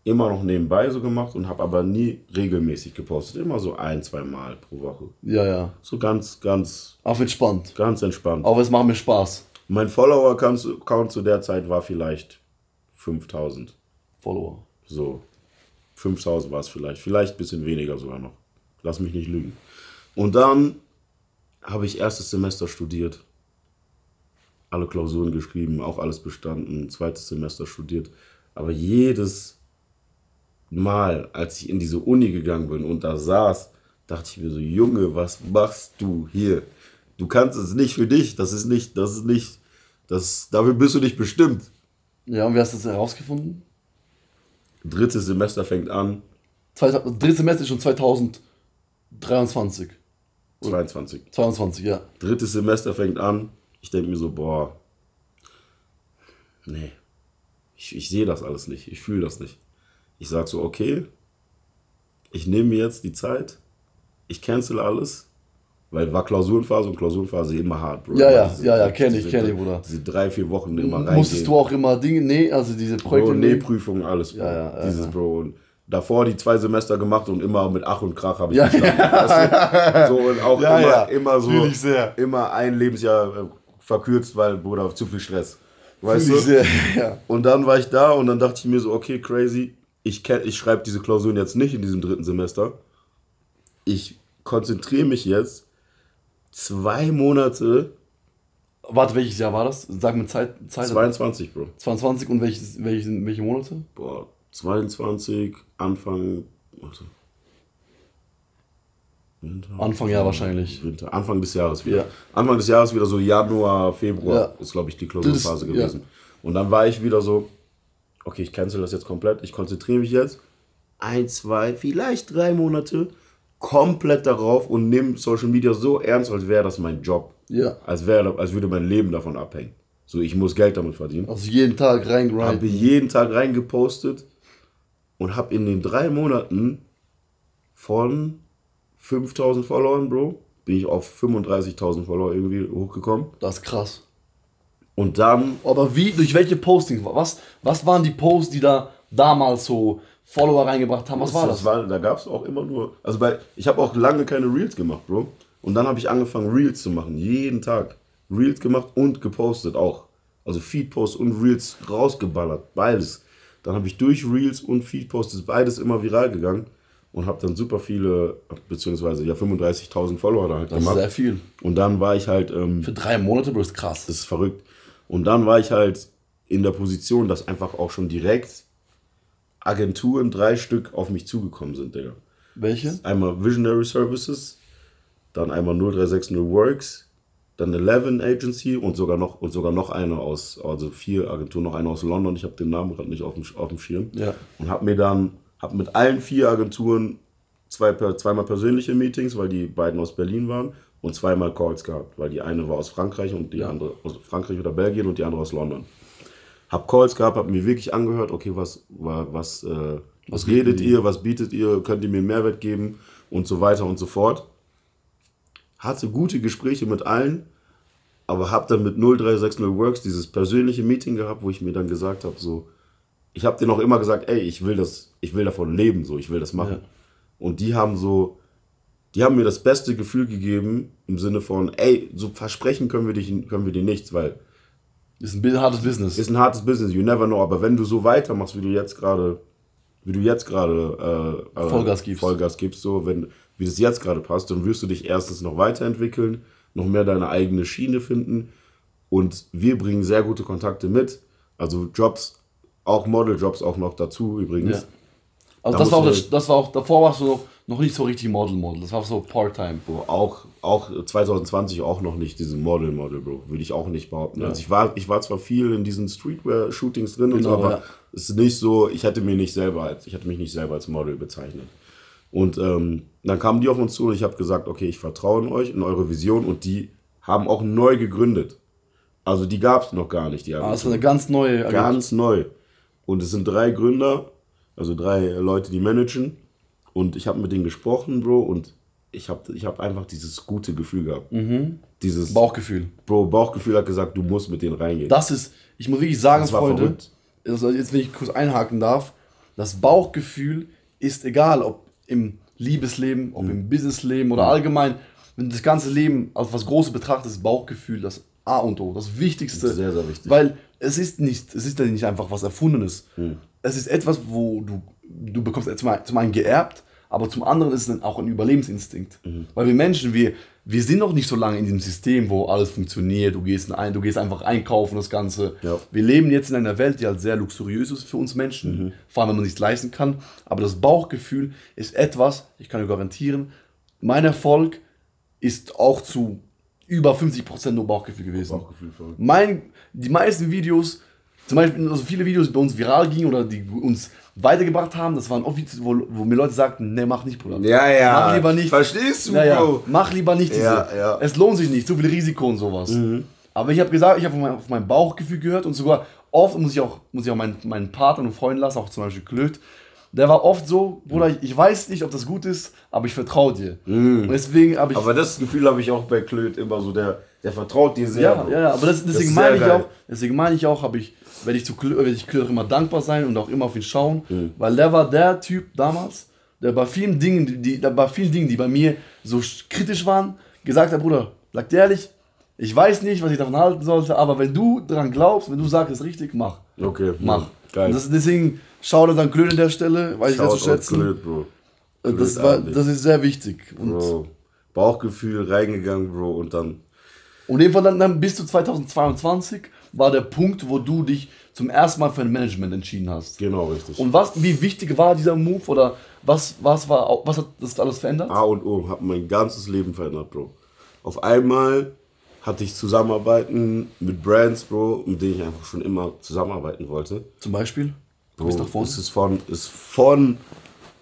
immer noch nebenbei so gemacht und habe aber nie regelmäßig gepostet. Immer so ein, zwei Mal pro Woche. Ja, ja. So ganz, ganz... Auf entspannt. Ganz entspannt. Aber es macht mir Spaß. Mein Follower-Count zu der Zeit war vielleicht fünftausend. Follower. So. fünftausend war es vielleicht. Vielleicht ein bisschen weniger sogar noch. Lass mich nicht lügen. Und dann habe ich erstes Semester studiert. Alle Klausuren geschrieben, auch alles bestanden, zweites Semester studiert. Aber jedes Mal, als ich in diese Uni gegangen bin und da saß, dachte ich mir so, Junge, was machst du hier? Du kannst es nicht für dich, das ist nicht, das ist nicht, das, dafür bist du nicht bestimmt. Ja, und wie hast du das herausgefunden? Drittes Semester fängt an. Drittes Semester ist schon zweitausenddreiundzwanzig. zweiundzwanzig. zweiundzwanzig, ja. Drittes Semester fängt an. Ich denke mir so, boah, nee, ich, ich sehe das alles nicht, ich fühle das nicht. Ich sage so, okay, ich nehme mir jetzt die Zeit, ich cancel alles Weil war Klausurenphase und Klausurenphase immer hart, Bro. Ja, ja, diese, ja, ja, kenne ich, kenne ich, Bruder. Diese drei, vier Wochen immer rein. Musstest du auch immer Dinge, nee, also diese Projekte. Bro, nee, Prüfungen, alles, Bro. Ja, ja, ja, dieses, ja. Bro. Und davor die zwei Semester gemacht und immer mit Ach und Krach habe ich ja, gestanden. Ja. Weißt du? So und auch ja, immer, ja. immer so, immer ein Lebensjahr verkürzt, weil, Bruder, zu viel Stress. Weißt Fühl du? Ich sehr, ja. Und dann war ich da und dann dachte ich mir so, okay, crazy, ich, ich schreibe diese Klausuren jetzt nicht in diesem dritten Semester. Ich konzentriere mich jetzt. Zwei Monate. Warte, welches Jahr war das? Sag mir Zeit. Zeit zweiundzwanzig, Bro. zweiundzwanzig und welches, welches, welche Monate? Boah, zweiundzwanzig, Anfang. Warte. Winter, Anfang Jahr wahrscheinlich. Winter, Anfang des Jahres wieder. Ja. Anfang des Jahres wieder so Januar, Februar ja. ist, glaube ich, die Klausurphase gewesen. Ja. Und dann war ich wieder so, okay, ich cancel das jetzt komplett. Ich konzentriere mich jetzt. Ein, zwei, vielleicht drei Monate. Komplett darauf und nehme Social Media so ernst, als wäre das mein Job. Ja. Als, wäre, als würde mein Leben davon abhängen. So, ich muss Geld damit verdienen. Also jeden Tag reingrinden. Habe jeden Tag reingepostet und habe in den drei Monaten von fünftausend Followern, Bro, bin ich auf fünfunddreißigtausend Follower irgendwie hochgekommen. Das ist krass. Und dann... Aber wie, durch welche Postings? Was, was waren die Posts, die da damals so... Follower reingebracht haben, was das war das? War, da gab es auch immer nur, also bei, ich habe auch lange keine Reels gemacht, Bro. Und dann habe ich angefangen Reels zu machen, jeden Tag. Reels gemacht und gepostet auch. Also Feedposts und Reels rausgeballert, beides. Dann habe ich durch Reels und Feedposts ist beides immer viral gegangen und habe dann super viele, beziehungsweise ja fünfunddreißigtausend Follower da halt das gemacht. Das ist sehr viel. Und dann war ich halt... Ähm, Für drei Monate, Bro, ist krass. Das ist verrückt. Und dann war ich halt in der Position, dass einfach auch schon direkt... Agenturen, drei Stück, auf mich zugekommen sind, Digga. Welche? Einmal Visionary Services, dann einmal null drei sechzig Works, dann elf Agency und sogar noch, und sogar noch eine aus, also vier Agenturen, noch eine aus London, ich habe den Namen gerade nicht auf dem, auf dem Schirm. Ja. Und habe mir dann, habe mit allen vier Agenturen zwei, zweimal persönliche Meetings, weil die beiden aus Berlin waren und zweimal Calls gehabt, weil die eine war aus Frankreich und die andere aus Frankreich oder Belgien und die andere aus London. Hab Calls gehabt, hab mir wirklich angehört, okay, was, was, äh, was redet ihr, was bietet ihr, könnt ihr mir einen Mehrwert geben und so weiter und so fort. Hatte gute Gespräche mit allen, aber hab dann mit null drei sechzig Works dieses persönliche Meeting gehabt, wo ich mir dann gesagt habe, so, ich hab denen auch immer gesagt, ey, ich will das, ich will davon leben, so, ich will das machen. Ja. Und die haben so, die haben mir das beste Gefühl gegeben, im Sinne von, ey, so versprechen können wir, dich, können wir dir nichts, weil Ist ein hartes Business. Ist ein hartes Business, you never know. Aber wenn du so weitermachst, wie du jetzt gerade, wie du jetzt gerade äh, Vollgas gibst, Vollgas gibst so, wenn, wie das jetzt gerade passt, dann wirst du dich erstens noch weiterentwickeln, noch mehr deine eigene Schiene finden. Und wir bringen sehr gute Kontakte mit. Also Jobs, auch Modeljobs auch noch dazu übrigens. Ja. Also da das, war auch das, das war auch, davor warst du noch, noch nicht so richtig Model-Model, das war so Part-Time. Auch, auch zwanzig zwanzig auch noch nicht diesen Model-Model, Bro, würde ich auch nicht behaupten. Ja. Also ich war, ich war zwar viel in diesen Streetwear-Shootings drin, genau, und so, aber ja. es ist nicht so, ich hätte, mir nicht selber, ich hätte mich nicht selber als Model bezeichnet. Und ähm, dann kamen die auf uns zu und ich habe gesagt, okay, ich vertraue in euch, in eure Vision, und die haben auch neu gegründet. Also die gab es noch gar nicht. Die ah, das war eine ganz neue. Agentur. Ganz neu. Und es sind drei Gründer, also drei Leute, die managen, und ich habe mit denen gesprochen, Bro, und ich habe ich hab einfach dieses gute Gefühl gehabt. Mhm. Dieses Bauchgefühl. Bro, Bauchgefühl hat gesagt, du musst mit denen reingehen. Das ist, ich muss wirklich sagen, das Freunde, also jetzt wenn ich kurz einhaken darf, das Bauchgefühl ist egal, ob im Liebesleben, ob mhm. im Businessleben oder mhm. allgemein, wenn du das ganze Leben als was Großes betrachtest, ist Bauchgefühl das A und O, das Wichtigste. Das ist sehr, sehr wichtig. Weil es ist nicht, es ist ja nicht einfach was Erfundenes. Mhm. Es ist etwas, wo du, du bekommst zum einen geerbt, aber zum anderen ist es dann auch ein Überlebensinstinkt. Mhm. Weil wir Menschen, wir, wir sind noch nicht so lange in diesem System, wo alles funktioniert, du gehst, ein, du gehst einfach einkaufen, das Ganze. Ja. Wir leben jetzt in einer Welt, die halt sehr luxuriös ist für uns Menschen, mhm. vor allem, wenn man es sich leisten kann. Aber das Bauchgefühl ist etwas, ich kann dir garantieren, mein Erfolg ist auch zu über fünfzig Prozent nur Bauchgefühl gewesen. Bauchgefühl, mein, die meisten Videos... Zum Beispiel, also viele Videos, die bei uns viral gingen oder die uns weitergebracht haben, das waren oft Videos, wo, wo mir Leute sagten, nee, mach nicht, Bruder. Ja, ja. Mach lieber nicht. Verstehst du, ja, ja. Bro? Mach lieber nicht diese. Ja, ja. Es lohnt sich nicht, zu viel Risiko und sowas. Mhm. Aber ich habe gesagt, ich habe auf, auf mein Bauchgefühl gehört, und sogar oft muss ich auch, muss ich auch meinen, meinen Partner und Freunden lassen, auch zum Beispiel Clöd, Der war oft so, Bruder, ich weiß nicht, ob das gut ist, aber ich vertraue dir. Mhm. Und deswegen habe ich. Aber das Gefühl habe ich auch bei Clöd immer so, der, der vertraut dir sehr. Ja, ja, aber das, deswegen meine ich auch, deswegen meine ich auch, habe ich, werde ich zu Clöd immer dankbar sein und auch immer auf ihn schauen, mhm. weil der war der Typ damals, der bei vielen Dingen, die, der bei vielen Dingen, die bei mir so kritisch waren, gesagt hat, Bruder, sag dir ehrlich, ich weiß nicht, was ich davon halten sollte, aber wenn du daran glaubst, wenn du sagst, es ist richtig, mach. Okay, mach. Geil. Und das, deswegen. Shoutout an Clöd an der Stelle, weiß Shoutout ich das zu schätzen. Clöd, Bro. Clöd das, war, das ist sehr wichtig. Und Bro, Bauchgefühl reingegangen, Bro, und dann. Und jedenfalls dann, dann bis zu zweitausendzweiundzwanzig war der Punkt, wo du dich zum ersten Mal für ein Management entschieden hast. Genau, richtig. Und was, wie wichtig war dieser Move oder was, was, war, was hat das alles verändert? A und O hat mein ganzes Leben verändert, Bro. Auf einmal hatte ich Zusammenarbeiten mit Brands, Bro, mit denen ich einfach schon immer zusammenarbeiten wollte. Zum Beispiel? Bro, ist doch es ist, von, ist von,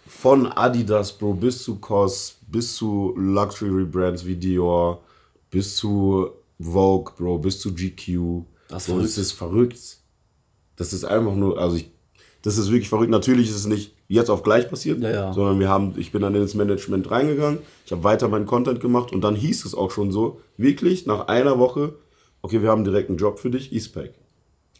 von Adidas, Bro, bis zu Cost, bis zu Luxury Brands wie Dior, bis zu Vogue, Bro, bis zu G Q. Das, Bro, das ist verrückt. Das ist einfach nur, also ich, das ist wirklich verrückt. Natürlich ist es nicht jetzt auf gleich passiert, ja, ja. sondern wir haben, ich bin dann ins Management reingegangen, ich habe weiter meinen Content gemacht und dann hieß es auch schon so, wirklich nach einer Woche, okay, wir haben direkt einen Job für dich, Eastpak.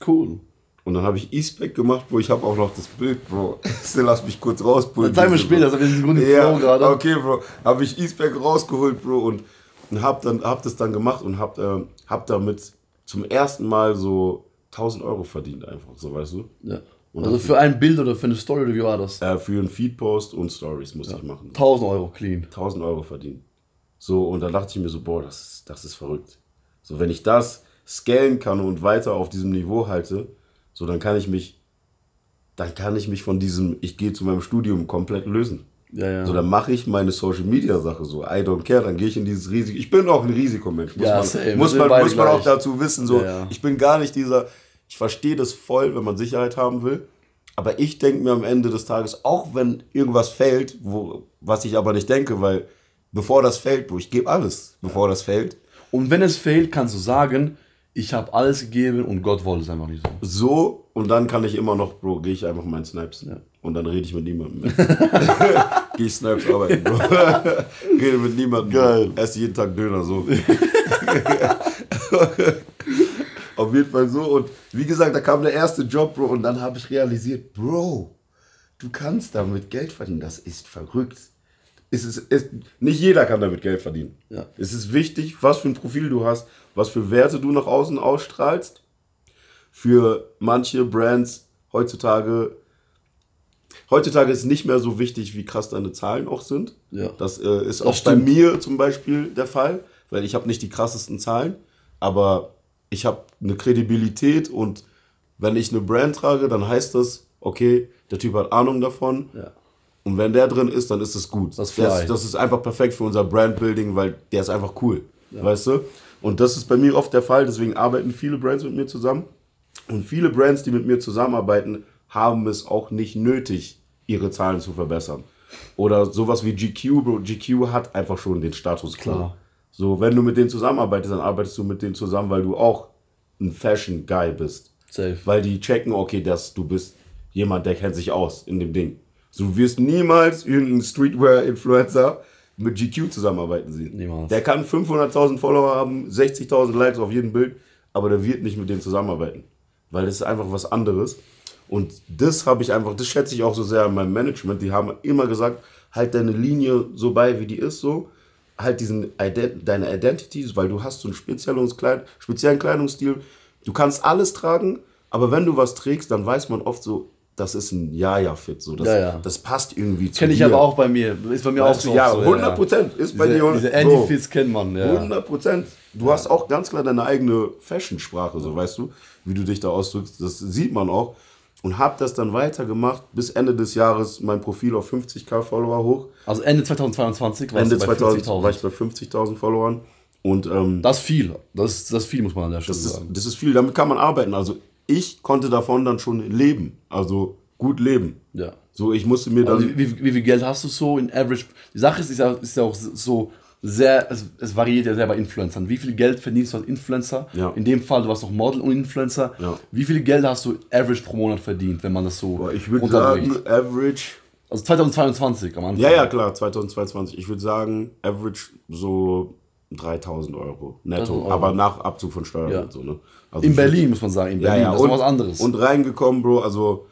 Cool. Und dann habe ich Eastpak gemacht, Bro. Ich habe auch noch das Bild, Bro. Lass mich kurz rauspulen. Dann zeigen wir später, also wir sind gut im Flow gerade. Okay, Bro. Habe ich Eastpak rausgeholt, Bro. Und habe dann, hab das dann gemacht und habe äh, hab damit zum ersten Mal so tausend Euro verdient einfach, so weißt du. Ja. Und also für ein Bild oder für eine Story oder wie war das? Äh, für einen Feedpost und Stories musste ja. ich machen. tausend Euro clean. tausend Euro verdient. So, und dann dachte ich mir so, boah, das ist, das ist verrückt. So, wenn ich das scalen kann und weiter auf diesem Niveau halte, so, dann kann ich mich, dann kann ich mich von diesem, ich gehe zu meinem Studium komplett lösen. Ja, ja. So, dann mache ich meine Social Media Sache so, I don't care, dann gehe ich in dieses Risiko. Ich bin auch ein Risikomensch, muss ja, man, ey, muss man, muss man auch dazu wissen, so, ja, ja. ich bin gar nicht dieser, ich verstehe das voll, wenn man Sicherheit haben will, aber ich denke mir am Ende des Tages, auch wenn irgendwas fällt, wo, was ich aber nicht denke, weil bevor das fällt, wo ich gebe alles, bevor ja. das fällt. Und wenn es fällt, kannst du sagen, ich habe alles gegeben und Gott wollte es einfach nicht so. So, und dann kann ich immer noch, Bro, gehe ich einfach meinen Snipes. Ja. Und dann rede ich mit niemandem mehr. Gehe ich Snipes arbeiten, Bro. Rede mit niemandem. Geil. Esse jeden Tag Döner, so. Auf jeden Fall so. Und wie gesagt, da kam der erste Job, Bro. Und dann habe ich realisiert, Bro, du kannst damit Geld verdienen. Das ist verrückt. Es ist, es, nicht jeder kann damit Geld verdienen. Ja. Es ist wichtig, was für ein Profil du hast, was für Werte du nach außen ausstrahlst. Für manche Brands heutzutage, heutzutage ist nicht mehr so wichtig, wie krass deine Zahlen auch sind. Ja. Das äh, ist das auch stimmt. bei mir zum Beispiel der Fall, weil ich habe nicht die krassesten Zahlen, aber ich habe eine Kredibilität und wenn ich eine Brand trage, dann heißt das, okay, der Typ hat Ahnung davon. Ja. Und wenn der drin ist, dann ist es gut. Das, das, das ist einfach perfekt für unser Brandbuilding, weil der ist einfach cool, ja. weißt du? Und das ist bei mir oft der Fall, deswegen arbeiten viele Brands mit mir zusammen. Und viele Brands, die mit mir zusammenarbeiten, haben es auch nicht nötig, ihre Zahlen zu verbessern. Oder sowas wie G Q, Bro. G Q hat einfach schon den Status quo. Klar. So, wenn du mit denen zusammenarbeitest, dann arbeitest du mit denen zusammen, weil du auch ein Fashion-Guy bist. Safe. Weil die checken, okay, dass du bist jemand, der kennt sich aus in dem Ding. So, du wirst niemals irgendeinen Streetwear-Influencer mit G Q zusammenarbeiten sehen. Niemals. Der kann fünfhunderttausend Follower haben, sechzigtausend Likes auf jedem Bild, aber der wird nicht mit denen zusammenarbeiten. Weil das ist einfach was anderes. Und das habe ich einfach, das schätze ich auch so sehr an meinem Management. Die haben immer gesagt, halt deine Linie so bei, wie die ist, so. Halt diesen Ident- deine Identity, weil du hast so einen speziellen Kleidungsstil. Du kannst alles tragen, aber wenn du was trägst, dann weiß man oft so, das ist ein Yaya-Fit, so. Das, ja, ja. das passt irgendwie zu Kenn ich dir. Aber auch bei mir, ist bei mir weißt auch so. Ja, hundert Prozent ist diese, bei dir. Diese Anti-Fits kennt man, ja. hundert Prozent. Du ja. hast auch ganz klar deine eigene Fashion-Sprache, so, weißt du, wie du dich da ausdrückst, das sieht man auch. Und hab das dann weitergemacht, bis Ende des Jahres mein Profil auf fünfzigtausend Follower hoch. Also Ende zweitausendzweiundzwanzig war, Ende bei zweitausend, war ich bei fünfzigtausend Followern. Und, ähm, das ist viel, das, das ist viel, muss man an der Stelle sagen. Ist, das ist viel, damit kann man arbeiten, also ich konnte davon dann schon leben, also gut leben. Ja. So, ich musste mir dann... Also wie, wie, wie viel Geld hast du so in average? Die Sache ist, ist ja, ist ja auch so, sehr, es, es variiert ja sehr bei Influencern. Wie viel Geld verdienst du als Influencer? Ja. In dem Fall, du warst noch Model und Influencer. Ja. Wie viel Geld hast du average pro Monat verdient, wenn man das so runterbricht? Ich würde sagen, average... Also zweitausendzweiundzwanzig am Anfang. Ja, ja, klar, zweitausendzweiundzwanzig. Ich würde sagen, average so dreitausend Euro netto, Euro. Aber nach Abzug von Steuern ja. und so. Ne? Also in Berlin, muss man sagen, in Berlin, ja, ja. das ist was anderes. Und reingekommen, Bro, also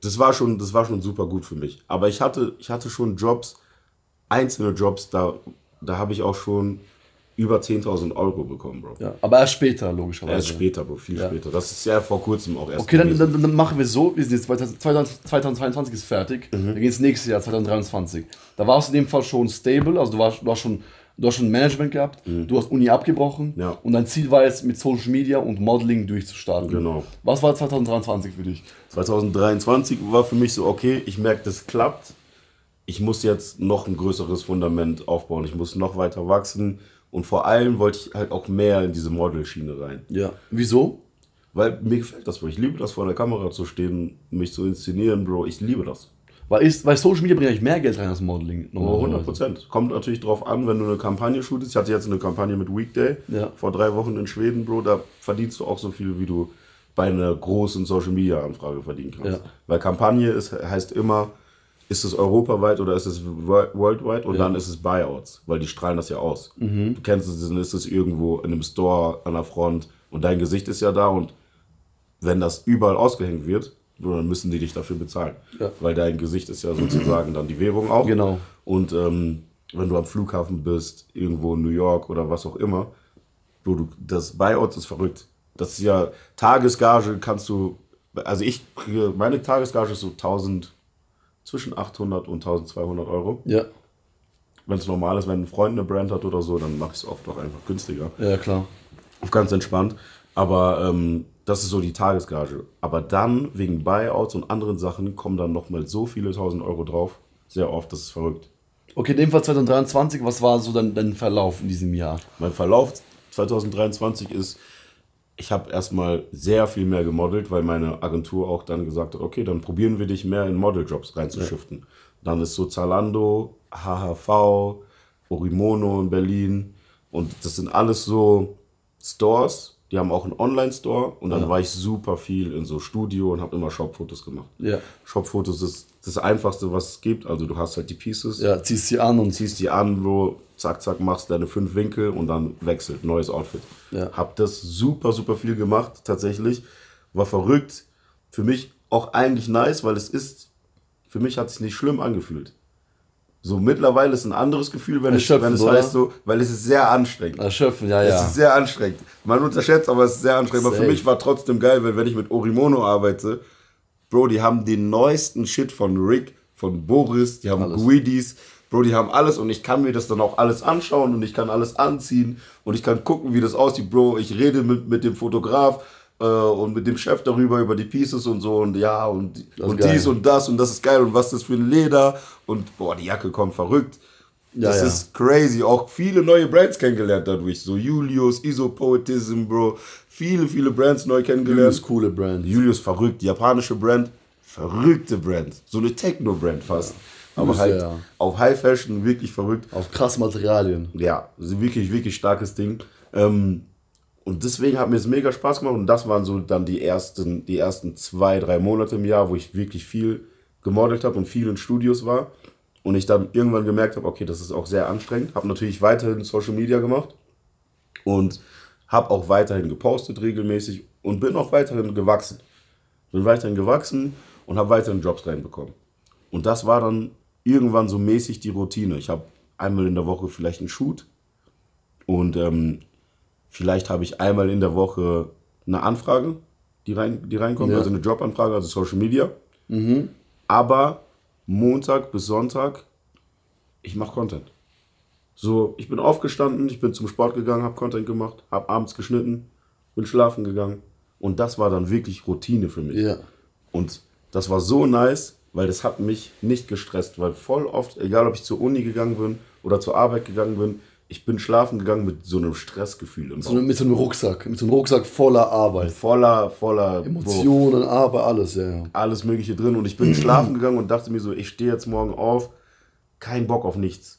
das war, schon, das war schon super gut für mich. Aber ich hatte, ich hatte schon Jobs, einzelne Jobs, da, da habe ich auch schon über zehntausend Euro bekommen, Bro. Ja, aber erst später, logischerweise. Erst später, Bro, viel ja. später. Das ist ja vor kurzem auch erst. Okay, dann, dann, dann machen wir so, wir sind jetzt zweitausendzweiundzwanzig ist fertig, mhm. dann geht es nächstes Jahr, zweitausenddreiundzwanzig. Da warst du in dem Fall schon stable, also du warst, du warst schon du hast schon Management gehabt, mhm. du hast Uni abgebrochen ja. und dein Ziel war jetzt mit Social Media und Modeling durchzustarten. Genau. Was war zweitausenddreiundzwanzig für dich? zweitausenddreiundzwanzig war für mich so, okay, ich merke, das klappt. Ich muss jetzt noch ein größeres Fundament aufbauen, ich muss noch weiter wachsen. Und vor allem wollte ich halt auch mehr in diese Model-Schiene rein. Ja. Wieso? Weil mir gefällt das, Bro. Ich liebe das, vor der Kamera zu stehen, mich zu inszenieren, Bro. Ich liebe das. Weil, ist, weil Social Media bringt eigentlich mehr Geld rein als Modeling. hundert Prozent. Kommt natürlich drauf an, wenn du eine Kampagne shootest. Ich hatte jetzt eine Kampagne mit Weekday ja. vor drei Wochen in Schweden, Bro. Da verdienst du auch so viel, wie du bei einer großen Social Media Anfrage verdienen kannst. Ja. Weil Kampagne ist, heißt immer, ist es europaweit oder ist es worldwide? Und ja. dann ist es Buyouts, weil die strahlen das ja aus. Mhm. Du kennst es, dann ist es irgendwo in einem Store an der Front und dein Gesicht ist ja da. Und wenn das überall ausgehängt wird, dann müssen die dich dafür bezahlen. Ja. Weil dein Gesicht ist ja sozusagen dann die Währung auch. Genau. Und ähm, wenn du am Flughafen bist, irgendwo in New York oder was auch immer, du, du, das Buyouts ist verrückt. Das ist ja Tagesgage, kannst du, also ich, meine Tagesgage ist so tausend. Zwischen achthundert und tausendzweihundert Euro. Ja. Wenn es normal ist, wenn ein Freund eine Brand hat oder so, dann mache ich es oft auch einfach günstiger. Ja, klar. Ganz entspannt. Aber ähm, das ist so die Tagesgage. Aber dann wegen Buyouts und anderen Sachen kommen dann nochmal so viele tausend Euro drauf. Sehr oft, das ist verrückt. Okay, in dem Fall zweitausenddreiundzwanzig, was war so dein, dein Verlauf in diesem Jahr? Mein Verlauf zweitausenddreiundzwanzig ist, ich habe erstmal sehr viel mehr gemodelt, weil meine Agentur auch dann gesagt hat, okay, dann probieren wir dich mehr in Modeljobs reinzuschiften. Ja. Dann ist so Zalando, H H V, Orimono in Berlin und das sind alles so Stores, die haben auch einen Online-Store und dann ja. war ich super viel in so Studio und habe immer Shopfotos gemacht. Ja. Shopfotos ist das Einfachste, was es gibt, also du hast halt die Pieces. Ja, ziehst die an und ziehst die an, Bro. Zack, zack, machst deine fünf Winkel und dann wechselt, neues Outfit. Ja. Hab das super, super viel gemacht, tatsächlich. War verrückt. Für mich auch eigentlich nice, weil es ist, für mich hat es nicht schlimm angefühlt. So mittlerweile ist ein anderes Gefühl, wenn, ich, wenn es oder? heißt so, weil es ist sehr anstrengend. Erschöpfen, ja, ja. Es ist sehr anstrengend. Man unterschätzt, aber es ist sehr anstrengend. Safe. Aber für mich war trotzdem geil, weil wenn ich mit Orimono arbeite, Bro, die haben den neuesten Shit von Rick, von Boris, die haben Alles. Guidis. Bro, die haben alles und ich kann mir das dann auch alles anschauen und ich kann alles anziehen und ich kann gucken, wie das aussieht, Bro. Ich rede mit, mit dem Fotograf äh, und mit dem Chef darüber, über die Pieces und so und ja und, und dies und das und das ist geil und was das für ein Leder und boah, die Jacke kommt verrückt. Ja, das ja. ist crazy. Auch viele neue Brands kennengelernt dadurch. So Julius, Isopoetism, Bro. Viele, viele Brands neu kennengelernt. Julius, coole Brand. Julius, verrückt. Die japanische Brand, verrückte Brand. So eine Techno-Brand fast. Ja. Aber Müsse, halt ja. auf High Fashion, wirklich verrückt. Auf krass Materialien. Ja, wirklich, wirklich starkes Ding. Ähm, und deswegen hat mir es mega Spaß gemacht. Und das waren so dann die ersten, die ersten zwei, drei Monate im Jahr, wo ich wirklich viel gemodelt habe und viel in Studios war. Und ich dann irgendwann gemerkt habe, okay, das ist auch sehr anstrengend. Habe natürlich weiterhin Social Media gemacht. Und habe auch weiterhin gepostet regelmäßig. Und bin auch weiterhin gewachsen. Bin weiterhin gewachsen und habe weiterhin Jobs reinbekommen. Und das war dann irgendwann so mäßig die Routine. Ich habe einmal in der Woche vielleicht einen Shoot und ähm, vielleicht habe ich einmal in der Woche eine Anfrage, die, rein, die reinkommt, ja. also eine Jobanfrage, also Social Media. Mhm. Aber Montag bis Sonntag, ich mache Content. So, ich bin aufgestanden, ich bin zum Sport gegangen, habe Content gemacht, habe abends geschnitten, bin schlafen gegangen. Und das war dann wirklich Routine für mich. Ja. Und das war so nice, weil das hat mich nicht gestresst, weil voll oft, egal ob ich zur Uni gegangen bin oder zur Arbeit gegangen bin, ich bin schlafen gegangen mit so einem Stressgefühl im Bauch. So, mit so einem Rucksack, mit so einem Rucksack voller Arbeit. Voller, voller... Emotionen, Bro, Arbeit, alles, ja, ja. Alles Mögliche drin und ich bin schlafen gegangen und dachte mir so, ich stehe jetzt morgen auf, kein Bock auf nichts.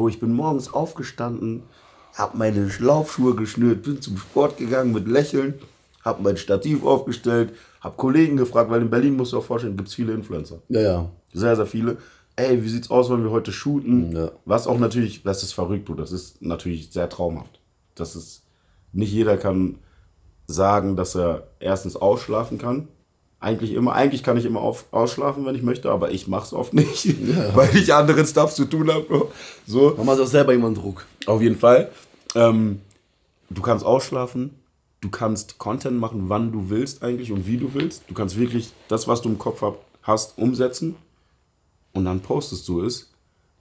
Bro, ich bin morgens aufgestanden, habe meine Laufschuhe geschnürt, bin zum Sport gegangen mit Lächeln, habe mein Stativ aufgestellt, habe Kollegen gefragt, weil in Berlin, musst du dir vorstellen, gibt es viele Influencer. Ja, ja. Sehr, sehr viele. Ey, wie sieht's aus, wenn wir heute shooten? Ja. Was auch natürlich, das ist verrückt, Bro. Das ist natürlich sehr traumhaft. Das ist, nicht jeder kann sagen, dass er erstens ausschlafen kann. Eigentlich immer, eigentlich kann ich immer auf, ausschlafen, wenn ich möchte, aber ich mach's oft nicht, ja, weil ich anderen Stuff zu tun habe, Bro. So. Man macht auch selber jemanden Druck. Auf jeden Fall. Ähm, du kannst ausschlafen, du kannst Content machen, wann du willst eigentlich und wie du willst. Du kannst wirklich das, was du im Kopf hast, umsetzen und dann postest du es.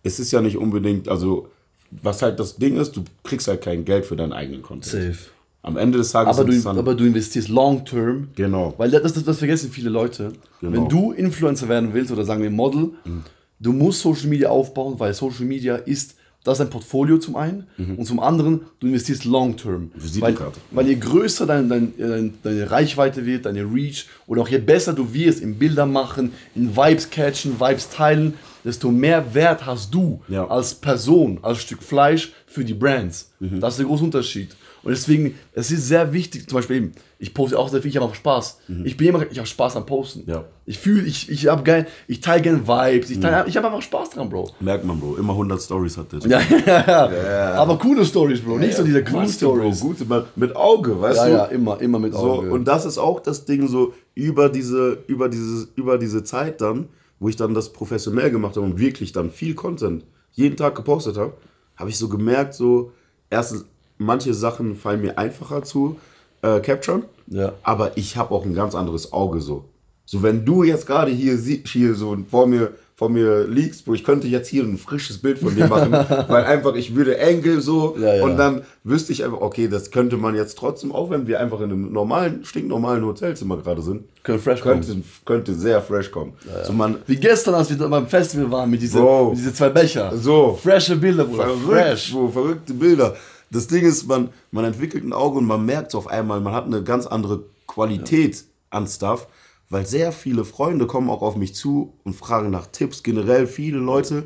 Es ist ja nicht unbedingt, also was halt das Ding ist, du kriegst halt kein Geld für deinen eigenen Content. Safe. Am Ende des Tages aber, du, aber du investierst long term. Genau. Weil das, das, das vergessen viele Leute. Genau. Wenn du Influencer werden willst oder sagen wir Model, mhm, du musst Social Media aufbauen, weil Social Media ist, das ist ein Portfolio zum einen, mhm, und zum anderen, du investierst long term. Weil, weil je größer dein, dein, dein, deine Reichweite wird, deine Reach oder auch je besser du wirst in Bildern machen, in Vibes catchen, Vibes teilen, desto mehr Wert hast du, ja, als Person, als Stück Fleisch für die Brands. Mhm. Das ist der große Unterschied. Und deswegen, es ist sehr wichtig, zum Beispiel eben, ich poste auch sehr viel, ich habe auch Spaß. Mhm. Ich bin jemand, ich habe Spaß am Posten. Ja. Ich fühle, ich, ich habe geil, ich teile gerne Vibes, ich, teile, mhm, ich habe einfach Spaß dran, Bro. Merkt man, Bro, immer hundert Stories hat der. Ja, ja, ja, ja. Aber coole Stories, Bro, ja, nicht ja, so diese cool Stories. Bro, gute, mit Auge, weißt ja, du? Ja, immer, immer mit Auge. So, und das ist auch das Ding so, über diese, über, dieses, über diese Zeit dann, wo ich dann das professionell gemacht habe und wirklich dann viel Content jeden Tag gepostet habe, habe ich so gemerkt, so, erstens, manche Sachen fallen mir einfacher zu äh, capturen, ja, aber ich habe auch ein ganz anderes Auge so. So, wenn du jetzt gerade hier, hier so vor mir, vor mir liegst, wo ich könnte jetzt hier ein frisches Bild von dir machen, weil einfach ich würde Angle so, ja, ja, und dann wüsste ich einfach, okay, das könnte man jetzt trotzdem, auch wenn wir einfach in einem normalen, stinknormalen Hotelzimmer gerade sind, Kön fresh könnte, könnte sehr fresh kommen. Ja, ja. So, man, wie gestern, als wir beim Festival waren mit diesen diese zwei Becher. So. Fresche Bilder, Bruder. Fresh. Bro, verrückte Bilder. Das Ding ist, man, man entwickelt ein Auge und man merkt es auf einmal, man hat eine ganz andere Qualität, ja, an Stuff, weil sehr viele Freunde kommen auch auf mich zu und fragen nach Tipps, generell viele Leute,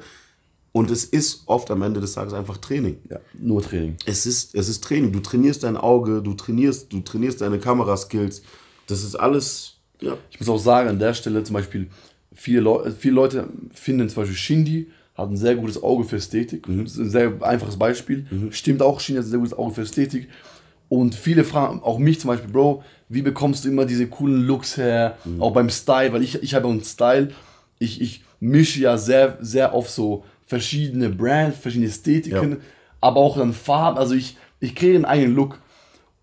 und es ist oft am Ende des Tages einfach Training. Ja, nur Training. Es ist, es ist Training, du trainierst dein Auge, du trainierst, du trainierst deine Kameraskills, das ist alles, ja. Ich muss auch sagen, an der Stelle zum Beispiel, viele, Le viele Leute finden zum Beispiel Shindy hat ein sehr gutes Auge für Ästhetik. Mhm. Das ist ein sehr einfaches Beispiel. Mhm. Stimmt auch, Shindy hat ein sehr gutes Auge für Ästhetik. Und viele fragen, auch mich zum Beispiel, Bro, wie bekommst du immer diese coolen Looks her? Mhm. Auch beim Style, weil ich, ich habe einen Style, ich, ich mische ja sehr, sehr oft so verschiedene Brands, verschiedene Ästhetiken, ja, aber auch dann Farben. Also ich, ich kriege einen eigenen Look.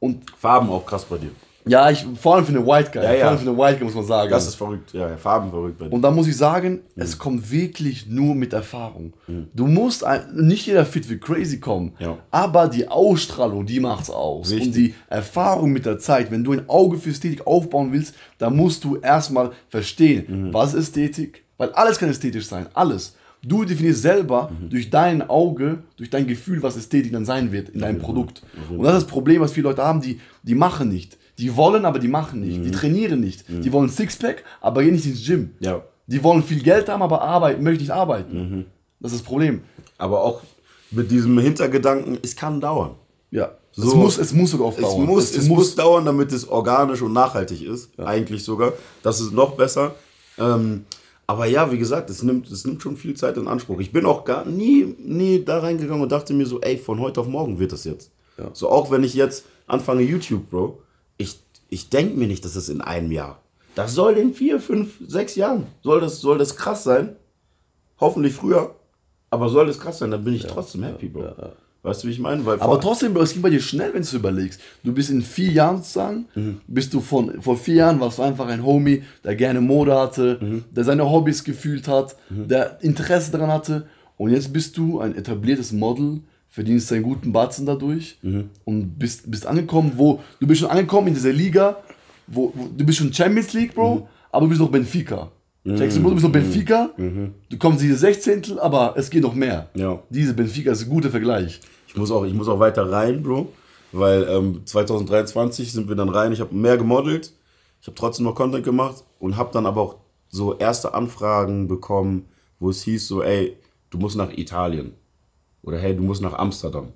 Und Farben auch krass bei dir. Ja, ich, vor allem für eine White Guy, ja, ja, vor allem für eine White Guy muss man sagen. Das ist verrückt, ja, ja, Farben verrückt bei dir. Und da muss ich sagen, mhm, es kommt wirklich nur mit Erfahrung. Mhm. Du musst, nicht jeder fit wie crazy kommen, ja, aber die Ausstrahlung, die macht's aus. Richtig. Und die Erfahrung mit der Zeit, wenn du ein Auge für Ästhetik aufbauen willst, dann musst du erstmal verstehen, mhm, was ist Ästhetik, weil alles kann ästhetisch sein, alles. Du definierst selber, mhm, durch dein Auge, durch dein Gefühl, was Ästhetik dann sein wird in deinem, mhm, Produkt. Mhm. Und das ist das Problem, was viele Leute haben, die, die machen nicht. Die wollen, aber die machen nicht. Mhm. Die trainieren nicht. Mhm. Die wollen Sixpack, aber gehen nicht ins Gym. Ja. Die wollen viel Geld haben, aber arbeiten, möchten nicht arbeiten. Mhm. Das ist das Problem. Aber auch mit diesem Hintergedanken, es kann dauern. Ja. So, es, muss, es muss sogar oft es dauern. Muss, es, es muss, muss dauern, damit es organisch und nachhaltig ist. Ja. Eigentlich sogar. Das ist noch besser. Ähm, aber ja, wie gesagt, es nimmt, es nimmt schon viel Zeit in Anspruch. Ich bin auch gar nie, nie da reingegangen und dachte mir so, ey, von heute auf morgen wird das jetzt. Ja. So, auch wenn ich jetzt anfange YouTube, Bro, Ich, ich denke mir nicht, dass es in einem Jahr. Das soll in vier, fünf, sechs Jahren. Soll das, soll das krass sein? Hoffentlich früher. Aber soll das krass sein, dann bin ich, ja, trotzdem happy, Bro. Ja, ja. Weißt du, wie ich meine? Weil aber trotzdem, Bro, es ging bei dir schnell, wenn du es überlegst. Du bist in vier Jahren sozusagen, mhm, bist du von, vor vier Jahren warst du einfach ein Homie, der gerne Mode hatte, mhm, der seine Hobbys gefühlt hat, mhm, der Interesse daran hatte. Und jetzt bist du ein etabliertes Model, verdienst deinen guten Batzen dadurch, mhm, und bist, bist angekommen, wo, du bist schon angekommen in dieser Liga, wo, wo du bist schon Champions League, Bro, mhm, aber du bist noch Benfica. Mhm. Checkst du, du bist noch Benfica, mhm, du kommst in diese sechzehntel, aber es geht noch mehr. Ja. Diese Benfica ist ein guter Vergleich. Ich muss auch, ich muss auch weiter rein, Bro, weil ähm, zweitausenddreiundzwanzig sind wir dann rein, ich habe mehr gemodelt, ich habe trotzdem noch Content gemacht und habe dann aber auch so erste Anfragen bekommen, wo es hieß so, ey, du musst nach Italien. Oder hey, du musst nach Amsterdam.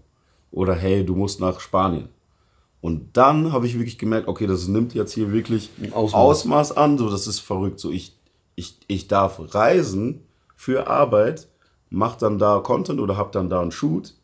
Oder hey, du musst nach Spanien. Und dann habe ich wirklich gemerkt, okay, das nimmt jetzt hier wirklich Ausmaß, Ausmaß an. So, das ist verrückt. So, ich, ich, ich darf reisen für Arbeit, mache dann da Content oder habe dann da einen Shoot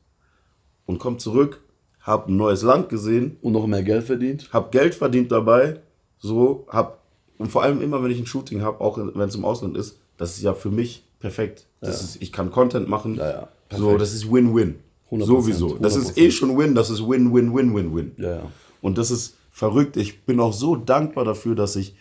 und komme zurück, habe ein neues Land gesehen. Und noch mehr Geld verdient. Habe Geld verdient dabei. So, hab, und vor allem immer, wenn ich ein Shooting habe, auch wenn es im Ausland ist, das ist ja für mich perfekt. Das ja. ist, ich kann Content machen. Ja, ja. So, das ist Win-Win. Sowieso. Das ist eh schon Win, das ist Win-Win-Win-Win-Win. Ja, ja. Und das ist verrückt. Ich bin auch so dankbar dafür, dass ich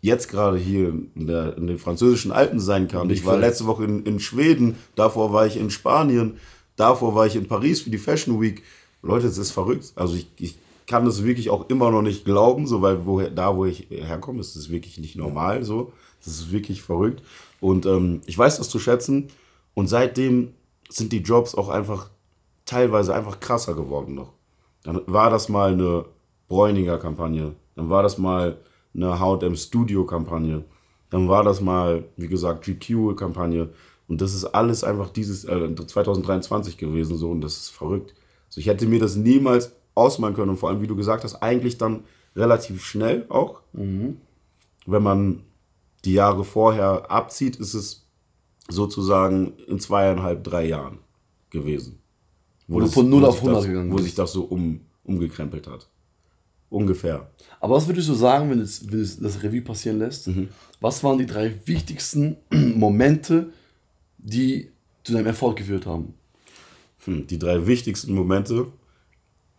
jetzt gerade hier in, der, in den französischen Alpen sein kann. Ich war letzte Woche in, in Schweden, davor war ich in Spanien, davor war ich in Paris für die Fashion Week. Leute, es ist verrückt. Also ich, ich kann das wirklich auch immer noch nicht glauben, so, weil woher, da, wo ich herkomme, ist es wirklich nicht normal. So. Das ist wirklich verrückt. Und ähm, ich weiß das zu schätzen. Und seitdem sind die Jobs auch einfach teilweise einfach krasser geworden noch. Dann war das mal eine Bräuninger-Kampagne. Dann war das mal eine Haut im Studio-Kampagne. Dann war das mal, wie gesagt, G Q-Kampagne. Und das ist alles einfach dieses äh, zwanzig dreiundzwanzig gewesen. So, und das ist verrückt. Also ich hätte mir das niemals ausmalen können. Und vor allem, wie du gesagt hast, eigentlich dann relativ schnell auch. Mhm. Wenn man die Jahre vorher abzieht, ist es sozusagen in zweieinhalb, drei Jahren gewesen. Wo du von null auf hundert gegangen bist. Wo sich das so um, umgekrempelt hat. Ungefähr. Aber was würdest du sagen, wenn du das, wenn du das Revue passieren lässt? Mhm. Was waren die drei wichtigsten Momente, die zu deinem Erfolg geführt haben? Hm, die drei wichtigsten Momente.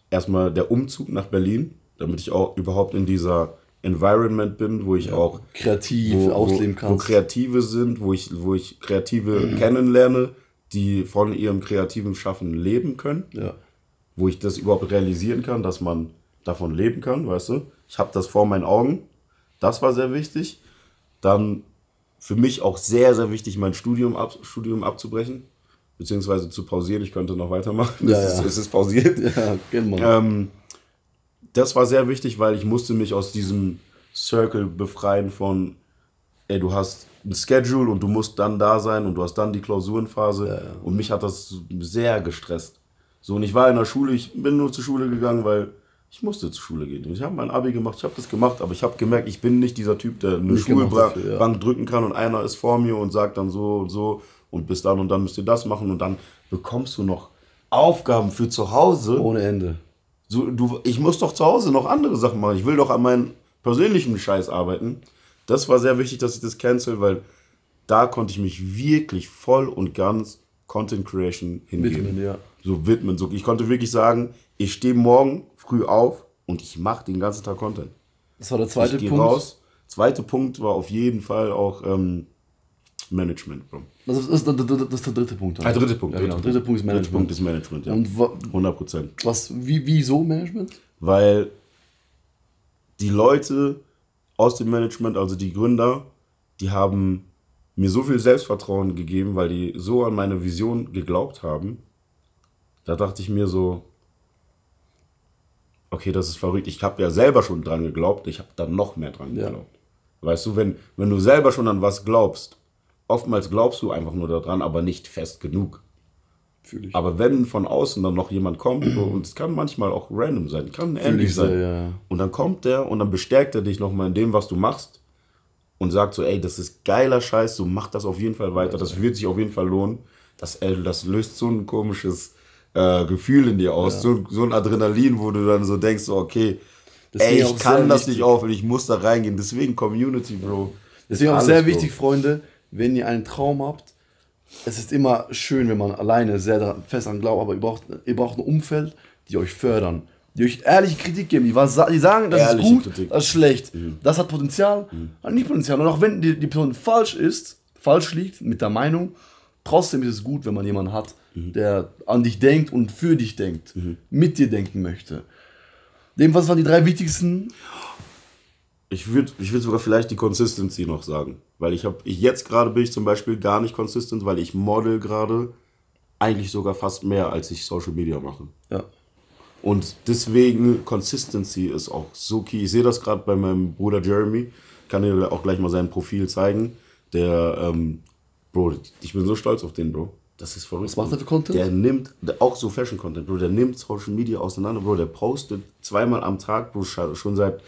Erstmal der Umzug nach Berlin, damit ich auch überhaupt in dieser Environment bin, wo ich ja, auch kreativ wo, ausleben kann. Wo Kreative sind, wo ich, wo ich Kreative mhm. kennenlerne, die von ihrem kreativen Schaffen leben können, ja. wo ich das überhaupt realisieren kann, dass man davon leben kann, weißt du? Ich habe das vor meinen Augen, das war sehr wichtig. Dann für mich auch sehr, sehr wichtig, mein Studium, ab, Studium abzubrechen, beziehungsweise zu pausieren, ich könnte noch weitermachen, ja, es, ja. Ist, es ist pausiert. Ja, genau. ähm, das war sehr wichtig, weil ich musste mich aus diesem Circle befreien von, ey, du hast ein Schedule und du musst dann da sein und du hast dann die Klausurenphase. Ja, ja. Und mich hat das sehr gestresst. So, und ich war in der Schule, ich bin nur zur Schule gegangen, weil ich musste zur Schule gehen. Ich habe mein Abi gemacht, ich habe das gemacht, aber ich habe gemerkt, ich bin nicht dieser Typ, der eine Schulbank ja. drücken kann und einer ist vor mir und sagt dann so und so und bis dann und dann müsst ihr das machen und dann bekommst du noch Aufgaben für zu Hause. Ohne Ende. So, du, ich muss doch zu Hause noch andere Sachen machen. Ich will doch an meinem persönlichen Scheiß arbeiten. Das war sehr wichtig, dass ich das cancel, weil da konnte ich mich wirklich voll und ganz Content Creation hingeben. Widmen, ja. So widmen. So, ich konnte wirklich sagen, ich stehe morgen früh auf und ich mache den ganzen Tag Content. Das war der zweite Punkt. Raus. Zweiter Punkt war auf jeden Fall auch ähm, Management, Bro. Das ist, das, das, das ist der dritte Punkt. Der dritte Punkt. Ja, genau. Dritter Punkt ist Management. Dritter Punkt ist Management, ja. Und hundert Prozent. Was, wie, wieso Management? Weil die Leute aus dem Management, also die Gründer, die haben mir so viel Selbstvertrauen gegeben, weil die so an meine Vision geglaubt haben. Da dachte ich mir so, okay, das ist verrückt. Ich habe ja selber schon dran geglaubt, ich habe da noch mehr dran ja. geglaubt. Weißt du, wenn, wenn du selber schon an was glaubst, oftmals glaubst du einfach nur daran, aber nicht fest genug. Fühl ich. Aber wenn von außen dann noch jemand kommt, und es kann manchmal auch random sein, kann ähnlich sein, sehr, ja. und dann kommt der und dann bestärkt er dich nochmal in dem, was du machst und sagt so, ey, das ist geiler Scheiß, so mach das auf jeden Fall weiter, das wird sich auf jeden Fall lohnen, das, ey, das löst so ein komisches äh, Gefühl in dir aus, ja. so, so ein Adrenalin, wo du dann so denkst, so, okay, deswegen ey, ich kann das wichtig. Nicht aufhören, ich muss da reingehen, deswegen Community, Bro. Deswegen auch sehr wichtig, Bro. Freunde, wenn ihr einen Traum habt, es ist immer schön, wenn man alleine sehr fest an glaubt, aber ihr braucht, ihr braucht ein Umfeld, die euch fördern, die euch ehrliche Kritik geben, die, was, die sagen, das ehrliche ist gut, Kritik. Das ist schlecht, mhm. das hat Potenzial, mhm. hat nicht Potenzial. Und auch wenn die, die Person falsch ist, falsch liegt mit der Meinung, trotzdem ist es gut, wenn man jemanden hat, mhm. der an dich denkt und für dich denkt, mhm. mit dir denken möchte. Jedenfalls waren die drei wichtigsten. Ich würde ich würd sogar vielleicht die Consistency noch sagen. Weil ich habe, jetzt gerade bin ich zum Beispiel gar nicht consistent, weil ich model gerade eigentlich sogar fast mehr, als ich Social Media mache. Ja. Und deswegen, Consistency ist auch so key. Ich sehe das gerade bei meinem Bruder Jeremy. Ich kann dir auch gleich mal sein Profil zeigen. Der, ähm, Bro, ich bin so stolz auf den, Bro. Das ist verrückt. Was macht er für Content? Der nimmt, der, auch so Fashion-Content, Bro, der nimmt Social Media auseinander, Bro, der postet zweimal am Tag, Bro, schon seit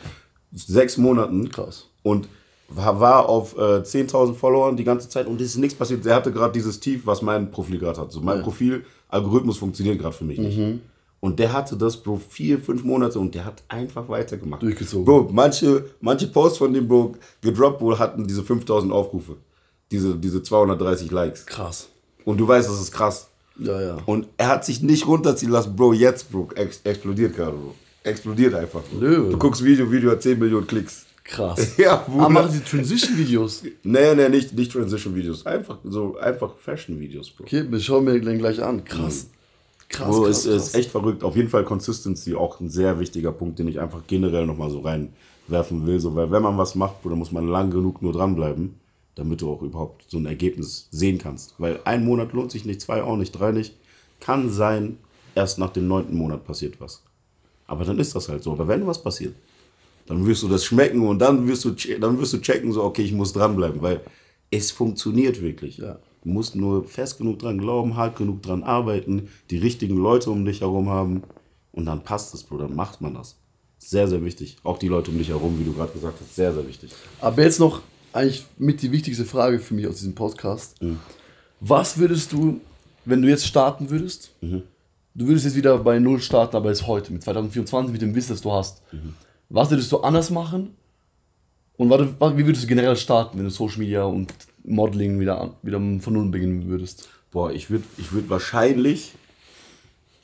sechs Monaten. Krass. Und war auf äh, zehntausend Followern die ganze Zeit und es ist nichts passiert. Er hatte gerade dieses Tief, was mein Profil gerade hat. So, mein ja. Profil, Algorithmus funktioniert gerade für mich mhm. nicht. Und der hatte das, Bro, vier, fünf Monate und der hat einfach weitergemacht. Durchgezogen. Bro, manche, manche Posts von dem, Bro, gedroppt, Bro, hatten diese fünftausend Aufrufe. Diese, diese zweihundertdreißig Likes. Krass. Und du weißt, das ist krass. Ja, ja. Und er hat sich nicht runterziehen lassen. Bro, jetzt, Bro, ex explodiert gerade, Bro. Explodiert einfach. Nö. Du guckst Video, Video hat zehn Millionen Klicks. Krass. Ja, Bruder. Aber machen sie Transition-Videos? Nee, nee, nicht, nicht Transition-Videos. Einfach so, einfach Fashion-Videos, Bro. Okay, wir schauen mir den gleich an. Krass. Mhm. Krass, Bro, krass, ist, krass. Ist echt verrückt. Auf jeden Fall Consistency, auch ein sehr wichtiger Punkt, den ich einfach generell nochmal so reinwerfen will. So, weil wenn man was macht, Bruder, muss man lang genug nur dranbleiben, damit du auch überhaupt so ein Ergebnis sehen kannst. Weil ein Monat lohnt sich nicht, zwei auch nicht, drei nicht. Kann sein, erst nach dem neunten Monat passiert was. Aber dann ist das halt so. Aber wenn was passiert, dann wirst du das schmecken und dann wirst du, dann wirst du checken, so okay, ich muss dranbleiben, weil es funktioniert wirklich. Ja. Du musst nur fest genug dran glauben, hart genug dran arbeiten, die richtigen Leute um dich herum haben und dann passt es, Bro, dann macht man das. Sehr, sehr wichtig. Auch die Leute um dich herum, wie du gerade gesagt hast, sehr, sehr wichtig. Aber jetzt noch eigentlich mit die wichtigste Frage für mich aus diesem Podcast. Mhm. Was würdest du, wenn du jetzt starten würdest, mhm. du würdest jetzt wieder bei Null starten, aber jetzt heute, mit zweitausendvierundzwanzig, mit dem Wissen, das du hast, mhm. was würdest du anders machen und wie würdest du generell starten, wenn du Social Media und Modeling wieder, wieder von Null beginnen würdest? Boah, ich würde ich würd wahrscheinlich,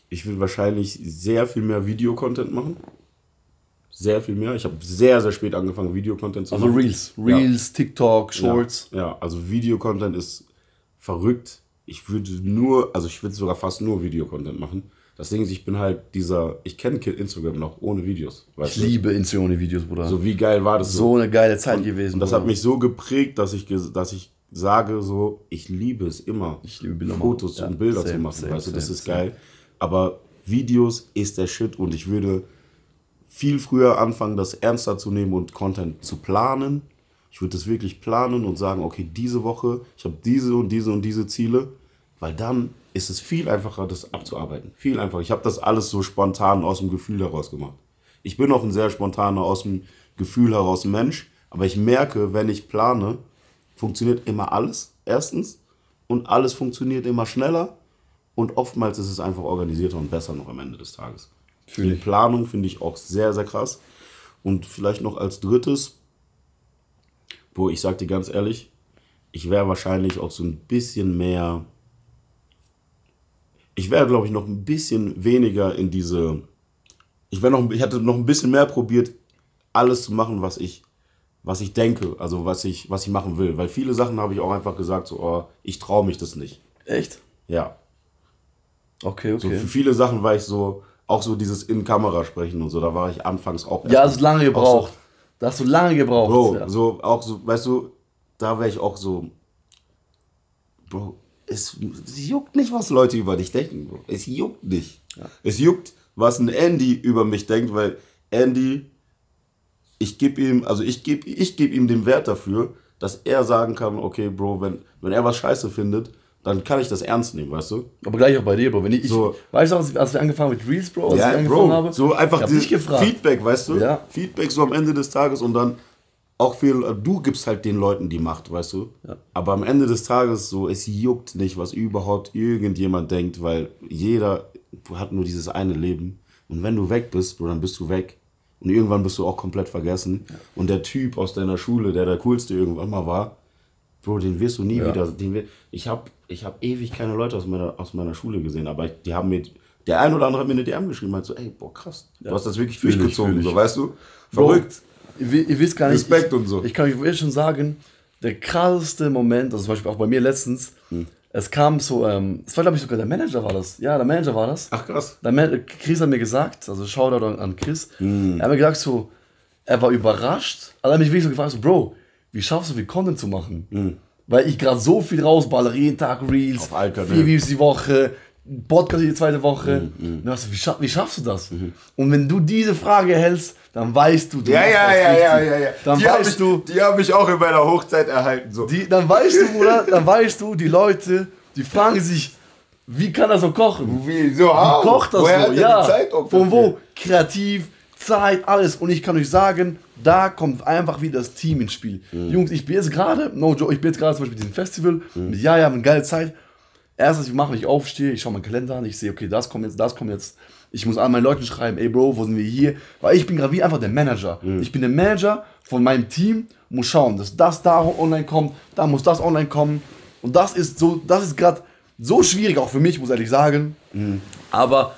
ich würde wahrscheinlich sehr viel mehr Video-Content machen. Sehr viel mehr. Ich habe sehr, sehr spät angefangen, Video-Content zu machen. Also Reels, Reels, ja. TikTok, Shorts. Ja, ja, also Video-Content ist verrückt. Ich würde nur, also ich würde sogar fast nur Video-Content machen. Das Ding ist, ich bin halt dieser, ich kenne Instagram noch ohne Videos. Weißt ich du? Liebe Instagram ohne Videos, Bruder. So wie geil war das? So, so eine geile Zeit und, gewesen. Und das Bruder. Hat mich so geprägt, dass ich, dass ich sage so, ich liebe es immer, ich liebe Bilder Fotos machen. Und ja, Bilder same, zu machen. Same, weißt same, du, das same, ist geil. Same. Aber Videos ist der Shit und ich würde viel früher anfangen, das ernster zu nehmen und Content zu planen. Ich würde das wirklich planen und sagen, okay, diese Woche, ich habe diese und diese und diese Ziele, weil dann ist es viel einfacher, das abzuarbeiten. Viel einfacher. Ich habe das alles so spontan aus dem Gefühl heraus gemacht. Ich bin auch ein sehr spontaner, aus dem Gefühl heraus Mensch, aber ich merke, wenn ich plane, funktioniert immer alles, erstens, und alles funktioniert immer schneller und oftmals ist es einfach organisierter und besser noch am Ende des Tages. Die Planung finde ich auch sehr, sehr krass. Und vielleicht noch als drittes, boah, ich sag dir ganz ehrlich, ich wäre wahrscheinlich auch so ein bisschen mehr... Ich wäre, glaube ich, noch ein bisschen weniger in diese... Ich, noch, ich hatte noch ein bisschen mehr probiert, alles zu machen, was ich, was ich denke, also was ich, was ich machen will. Weil viele Sachen habe ich auch einfach gesagt, so, oh, ich traue mich das nicht. Echt? Ja. Okay, okay. So, für viele Sachen war ich so, auch so dieses In-Kamera-Sprechen und so, da war ich anfangs auch... Ja, hast du lange gebraucht. So, da hast du lange gebraucht. Bro, ja. So, auch so, weißt du, da wäre ich auch so... Bro... Es, es juckt nicht, was Leute über dich denken, Bro. Es juckt nicht. Ja. Es juckt, was ein Andy über mich denkt, weil Andy, ich gebe ihm, also ich gebe ich geb ihm den Wert dafür, dass er sagen kann, okay, Bro, wenn, wenn er was scheiße findet, dann kann ich das ernst nehmen, weißt du? Aber gleich auch bei dir, Bro. Wenn ich, so, ich weißt du, als wir angefangen mit Reels, Bro, als ja, ich angefangen Bro, habe, so einfach hab dieses Feedback, weißt du? Ja. Feedback so am Ende des Tages und dann auch viel, du gibst halt den Leuten die Macht, weißt du? Ja. Aber am Ende des Tages so, es juckt nicht, was überhaupt irgendjemand denkt, weil jeder hat nur dieses eine Leben. Und wenn du weg bist, Bro, dann bist du weg. Und irgendwann bist du auch komplett vergessen. Ja. Und der Typ aus deiner Schule, der der coolste irgendwann mal war, Bro, den wirst du nie ja. wieder. Den wir, ich habe ich hab ewig keine Leute aus meiner, aus meiner Schule gesehen, aber ich, die haben mir, der ein oder andere hat mir eine D M geschrieben, hat so, ey, boah, krass, ja. du hast das wirklich durchgezogen, so, weißt du? Verrückt. Bro. Ihr, ihr wisst gar nicht, Respekt ich, und so. Ich kann euch schon sagen, der krasseste Moment, also zum Beispiel auch bei mir letztens, hm. es kam so, ähm, es war glaube ich sogar der Manager war das, ja der Manager war das. Ach krass. Der Man Chris hat mir gesagt, also Shoutout an Chris, hm. er hat mir gesagt so, er war überrascht, also er hat mich wirklich so gefragt, so Bro, wie schaffst du viel Content zu machen? Hm. Weil ich gerade so viel rausballere, jeden Tag Reels, Alter, vier Videos die Woche, Podcast die zweite Woche, mm, mm. Also, wie, scha wie schaffst du das? Mm. Und wenn du diese Frage hältst, dann weißt du, du ja, ja, ja, ja, ja, ja, dann die weißt ich, du, die habe ich auch in meiner Hochzeit erhalten. So. Die, dann weißt du, oder? Dann weißt du, die Leute, die fragen sich, Wie kann er so kochen? Wie, so, ah, Wie kocht das so? Hat er ja. die Zeit Von wo? Kreativ, Zeit, alles. Und ich kann euch sagen, da kommt einfach wieder das Team ins Spiel. Mhm. Jungs, ich bin jetzt gerade, no joke, ich bin jetzt gerade zum Beispiel diesem Festival. Mhm. Mit Yaya, haben eine geile Zeit. Erstens, ich mache, ich aufstehe, ich schaue meinen Kalender an, ich sehe, okay, das kommt jetzt, das kommt jetzt. Ich muss an meinen Leuten schreiben, ey Bro, wo sind wir hier? Weil ich bin gerade wie einfach der Manager. Mhm. Ich bin der Manager von meinem Team, muss schauen, dass das da online kommt, da muss das online kommen. Und das ist so, das ist gerade so schwierig, auch für mich, muss ich ehrlich sagen. Mhm. Aber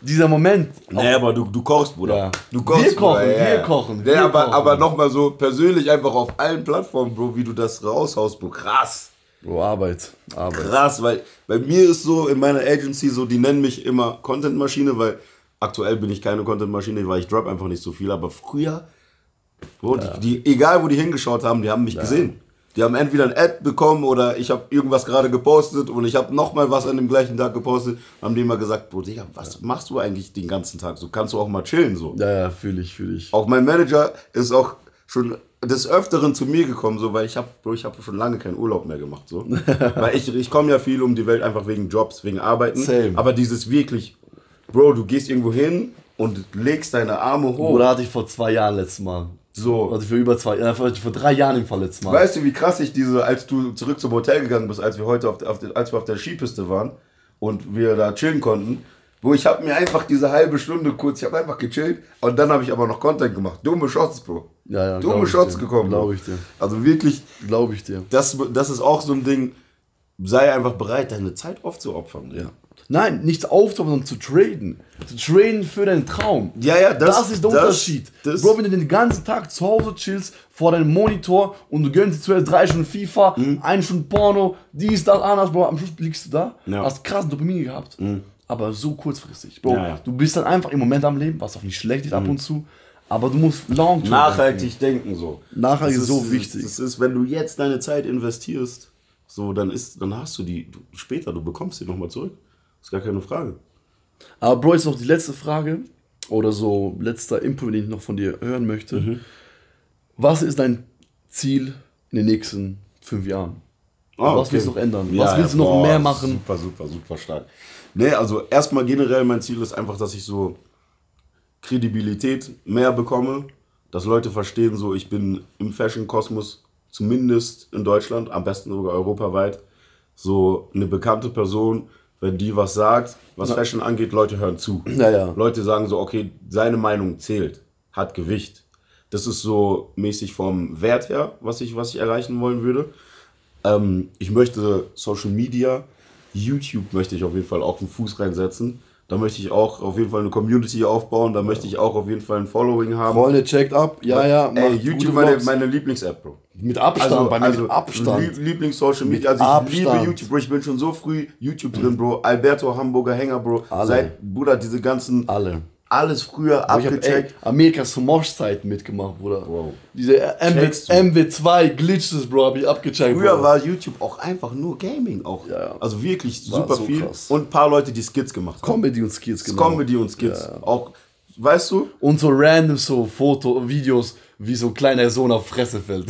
dieser Moment. Naja, aber du, du kochst, Bruder. Ja. Du kochst, wir kochen, Bruder, ja. wir kochen. Wir ja, aber, kochen. aber nochmal so persönlich einfach auf allen Plattformen, Bro, wie du das raushaust, Bro, krass. Bro, Arbeit, Arbeit. Krass, weil bei mir ist so, in meiner Agency so, die nennen mich immer Contentmaschine, weil aktuell bin ich keine Contentmaschine, weil ich drop einfach nicht so viel, aber früher, Bro, ja. die, die, egal wo die hingeschaut haben, die haben mich ja. gesehen. Die haben entweder ein Ad bekommen oder ich habe irgendwas gerade gepostet und ich habe nochmal was an dem gleichen Tag gepostet. Haben die immer gesagt, Bro, Digga, was ja. machst du eigentlich den ganzen Tag? So kannst du auch mal chillen, so. Ja, ja, fühle ich, fühle ich. Auch mein Manager ist auch schon des Öfteren zu mir gekommen, so, weil ich habe ich hab schon lange keinen Urlaub mehr gemacht. So. Weil ich, ich komme ja viel um die Welt einfach wegen Jobs, wegen Arbeiten. Same. Aber dieses wirklich, Bro, du gehst irgendwo hin und legst deine Arme hoch. Oder hatte ich vor zwei Jahren letztes Mal. So. Also für über zwei, äh, vor, vor drei Jahren im Fall letztes Mal. Weißt du, wie krass ich diese, als du zurück zum Hotel gegangen bist, als wir heute auf, auf, als wir auf der Skipiste waren und wir da chillen konnten, wo ich habe mir einfach diese halbe Stunde kurz, ich habe einfach gechillt und dann habe ich aber noch Content gemacht. Dumme Shots, Bro. Ja, ja, Dumme Shots dir. gekommen. Glaube ich dir. Also wirklich. Glaube ich dir. Das, das ist auch so ein Ding, sei einfach bereit, deine Zeit aufzuopfern. Ja. Nein, nichts aufzuopfern, sondern zu traden. Zu traden für deinen Traum. Ja, ja, das, das ist der das, Unterschied. Das, Bro, wenn du den ganzen Tag zu Hause chillst, vor deinem Monitor und du gönnst dir zuerst drei Stunden FIFA, mhm. eine Stunde Porno, dies, das, anders, Bro, am Schluss liegst du da, ja. hast krassen Dopamin gehabt, mhm. aber so kurzfristig. Bro, ja, ja. du bist dann einfach im Moment am Leben, was auch nicht schlecht ist mhm. ab und zu, aber du musst long nachhaltig denken. denken so. Nachhaltig ist, ist so wichtig. Das ist, wenn du jetzt deine Zeit investierst, so, dann, ist, dann hast du die, du, später, du bekommst die nochmal zurück. Ist gar keine Frage. Aber Bro, jetzt noch die letzte Frage oder so letzter Input, den ich noch von dir hören möchte. Mhm. Was ist dein Ziel in den nächsten fünf Jahren? Ah, was okay. willst du noch ändern? Ja, was willst ja, du noch boah, mehr machen? Super, super, super stark. Nee, also erstmal generell mein Ziel ist einfach, dass ich so Kredibilität mehr bekomme, dass Leute verstehen, so ich bin im Fashion-Kosmos, zumindest in Deutschland, am besten sogar europaweit, so eine bekannte Person. Wenn die was sagt, was Na. Fashion angeht, Leute hören zu. Ja, ja. Leute sagen so, okay, seine Meinung zählt, hat Gewicht. Das ist so mäßig vom Wert her, was ich, was ich erreichen wollen würde. Ähm, ich möchte Social Media, YouTube möchte ich auf jeden Fall auch einen Fuß reinsetzen. Da möchte ich auch auf jeden Fall eine Community aufbauen. Da möchte ich auch auf jeden Fall ein Following haben. Freunde, checkt ab. Ja, ja. Ey, YouTube war meine, meine Lieblings-App, Bro. Mit Abstand, also, bei mir also mit Abstand. Lieblings-Social-Media. Also ich Abstand. liebe YouTube, Bro. Ich bin schon so früh YouTube drin, Bro. Alberto, Hamburger Hänger, Bro. Alle. Seit, Bruder, diese ganzen... Alle. Alles früher Bro, abgecheckt. Ich hab, ey, Amerikas Mosh-Zeiten mitgemacht, Bruder. Bro. Diese M W zwei-Glitches, Bro, hab ich abgecheckt. Früher Bro. war YouTube auch einfach nur Gaming. auch. Ja, ja. Also wirklich war super so viel. Krass. Und ein paar Leute, die Skits gemacht haben. Comedy und Skits, genau. Comedy und Skits. Ja, ja. Auch, weißt du? Und so random so Foto, Videos, wie so ein kleiner Sohn auf Fresse fällt.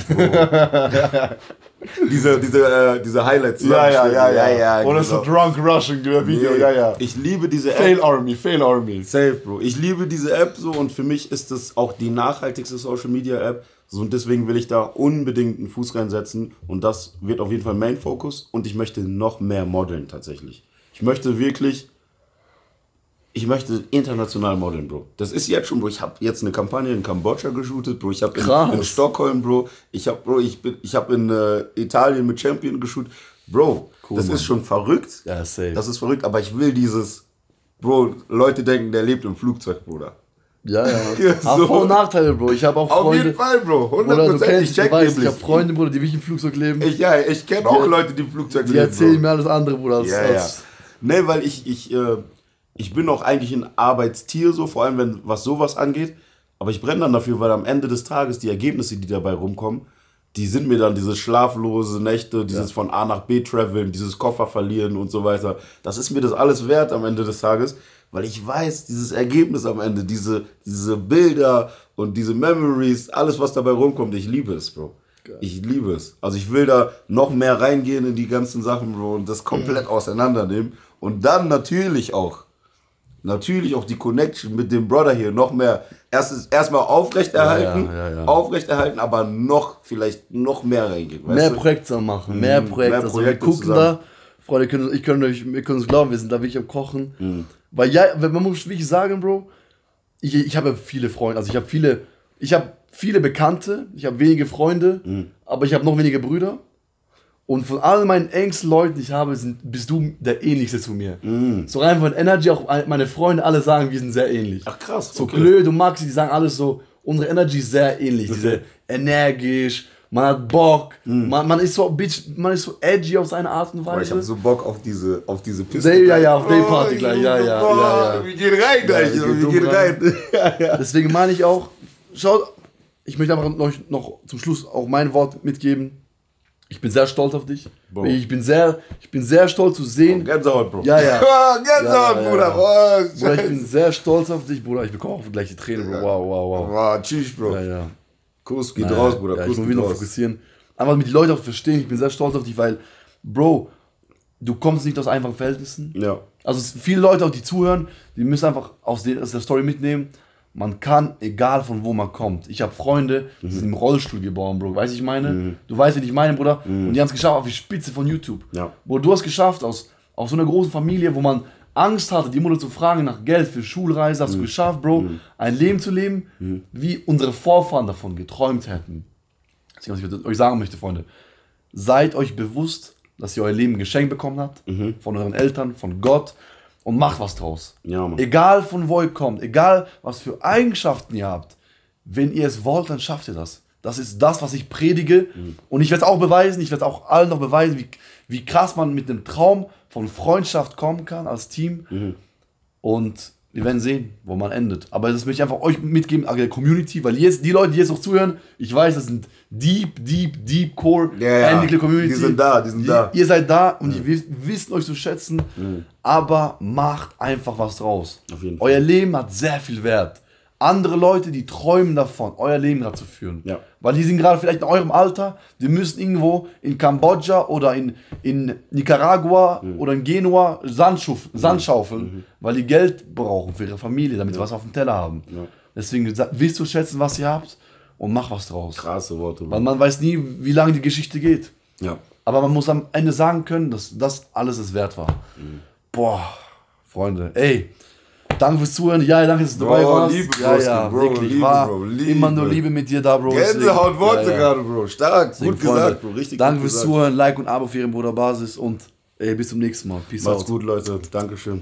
diese diese, äh, diese Highlights. Ja, ja, ja, ja, ja. Oder so Drunk Rushing Video, nee. ja, ja. Ich liebe diese App. Fail Army, Fail Army. Safe, Bro. Ich liebe diese App so und für mich ist das auch die nachhaltigste Social Media App. So, und deswegen will ich da unbedingt einen Fuß reinsetzen und das wird auf jeden Fall Main Focus und ich möchte noch mehr modeln tatsächlich. Ich möchte wirklich... Ich möchte international modeln, Bro. Das ist jetzt schon, Bro. Ich habe jetzt eine Kampagne in Kambodscha geshootet, Bro. Ich habe in, in Stockholm, Bro. Ich habe, Bro, ich bin, ich habe in äh, Italien mit Champion geshootet, Bro. Cool, das Mann. ist schon verrückt. Ja, safe. Das ist verrückt. Aber ich will dieses, Bro. Leute denken, der lebt im Flugzeug, Bruder. Ja, ja. ja so. Aber Vor- und Nachteile, Bro. Ich habe auch Freunde. Auf jeden Fall, Bro. hundert Prozent. Ich check weiß, Ich habe Freunde, Bruder, die wirklich im Flugzeug leben. Ich, ja, ich kenne auch Leute, die im Flugzeug die leben. Die erzählen Bro. mir alles andere, Bruder. Als, ja, ja. Nee, weil ich, ich. Äh, Ich bin auch eigentlich ein Arbeitstier, so, vor allem wenn was sowas angeht. Aber ich brenne dann dafür, weil am Ende des Tages die Ergebnisse, die dabei rumkommen, die sind mir dann diese schlaflose Nächte, dieses ja. von A nach B traveln, dieses Koffer verlieren und so weiter. Das ist mir das alles wert am Ende des Tages, weil ich weiß, dieses Ergebnis am Ende, diese, diese Bilder und diese Memories, alles was dabei rumkommt, ich liebe es, Bro. Geil. Ich liebe es. Also ich will da noch mehr reingehen in die ganzen Sachen, Bro, und das komplett mhm. auseinandernehmen. Und dann natürlich auch, natürlich auch die Connection mit dem Brother hier noch mehr. Erstens, erstmal aufrechterhalten, ja, ja, ja, ja. aufrechterhalten, aber noch, vielleicht noch mehr reingehen. Weißt mehr du? Projekte machen, mhm. mehr Projekte. Mehr also Projekte wir gucken zusammen. Da, Freunde, können, ich können euch, wir können uns glauben, wir sind da wirklich am Kochen. Mhm. Weil ja, man muss wirklich sagen, Bro, ich, ich habe viele Freunde, also ich habe viele, ich habe viele Bekannte, ich habe wenige Freunde, mhm. aber ich habe noch wenige Brüder. Und von all meinen engsten Leuten, die ich habe, sind, bist du der Ähnlichste zu mir. Mm. So rein von Energy, auch meine Freunde, alle sagen, wir sind sehr ähnlich. Ach krass. So okay. Clöd und Maxi, die sagen alles so, unsere Energy ist sehr ähnlich. Okay. Diese energisch, man hat Bock, mm. man, man ist so bitch, man ist so edgy auf seine Art und Weise. Boah, ich hab so Bock auf diese, auf diese Piste. Ja, ja, auf Day Party oh, gleich, ja, ja, Bock. ja, ja. Wir gehen rein gleich, ja, wir gehen rein. rein. ja, ja. Deswegen meine ich auch, schaut, ich möchte einfach noch, noch zum Schluss auch mein Wort mitgeben. Ich bin sehr stolz auf dich. Bro. Ich bin sehr, ich bin sehr stolz zu sehen. Gänsehaut, Bro. Ja, ja. Gänsehaut, ja, ja, Bruder. Ja. Oh, Bruder, ich bin sehr stolz auf dich, Bruder. Ich bekomme auch gleich die Tränen, Bro. Wow, wow, wow. Wow, tschüss, Bro. Ja, ja. Kuss geht naja. raus, Bruder. Ja, Kuss ich muss wieder fokussieren. Einfach damit die Leute auch verstehen, ich bin sehr stolz auf dich, weil, Bro, du kommst nicht aus einfachen Verhältnissen. Ja. Also viele Leute, auch die zuhören, die müssen einfach aus der Story mitnehmen. Man kann, egal von wo man kommt. Ich habe Freunde, die mhm. sind im Rollstuhl geboren, Bro. Weißt du, ich meine? Mhm. Du weißt, wie ich meine, Bruder. Mhm. Und die haben es geschafft auf die Spitze von YouTube. Ja. Bro, du hast es geschafft, aus, aus so einer großen Familie, wo man Angst hatte, die Mutter zu fragen nach Geld für Schulreise, hast du mhm. geschafft, Bro, mhm. ein Leben zu leben, mhm. wie unsere Vorfahren davon geträumt hätten. Das ist, was ich euch sagen möchte, Freunde. Seid euch bewusst, dass ihr euer Leben geschenkt bekommen habt, mhm. von euren Eltern, von Gott. Und macht was draus. Ja, Mann. Egal von wo ihr kommt, egal was für Eigenschaften ihr habt, wenn ihr es wollt, dann schafft ihr das. Das ist das, was ich predige. Mhm. Und ich werde es auch beweisen, ich werde es auch allen noch beweisen, wie, wie krass man mit einem Traum von Freundschaft kommen kann als Team. Mhm. Und wir werden sehen, wo man endet. Aber das möchte ich einfach euch mitgeben, der Community, weil jetzt die Leute, die jetzt noch zuhören, ich weiß, das sind deep, deep, deep core, yeah, Andy und Community. Die sind da, die sind die, da. Ihr seid da und mhm. ihr wisst euch zu schätzen, mhm. aber macht einfach was draus. Auf jeden Fall. Euer Leben hat sehr viel Wert. Andere Leute, die träumen davon, euer Leben dazu führen. Ja. Weil die sind gerade vielleicht in eurem Alter, die müssen irgendwo in Kambodscha oder in, in Nicaragua mhm. oder in Genua Sand, Sand schaufeln, mhm. weil die Geld brauchen für ihre Familie, damit ja. sie was auf dem Teller haben. Ja. Deswegen wisst du schätzen, was ihr habt und mach was draus. Krasse Worte. Mann. Weil man weiß nie, wie lange die Geschichte geht. Ja. Aber man muss am Ende sagen können, dass das alles es wert war. Mhm. Boah, Freunde, ey. Danke fürs Zuhören. Ja, danke, dass du dabei warst. Liebe, ja, ja, Bro, wirklich, Liebe, war Bro, Liebe. Immer nur Liebe mit dir da, Bro. Gänsehaut Worte ja, ja. gerade, Bro. Stark, deswegen, gut Freunde, gesagt, Bro. Richtig danke fürs Zuhören, Like und Abo für Ihren Bruder Basis und ey, bis zum nächsten Mal. Peace Macht's out. Macht's gut, Leute. Dankeschön.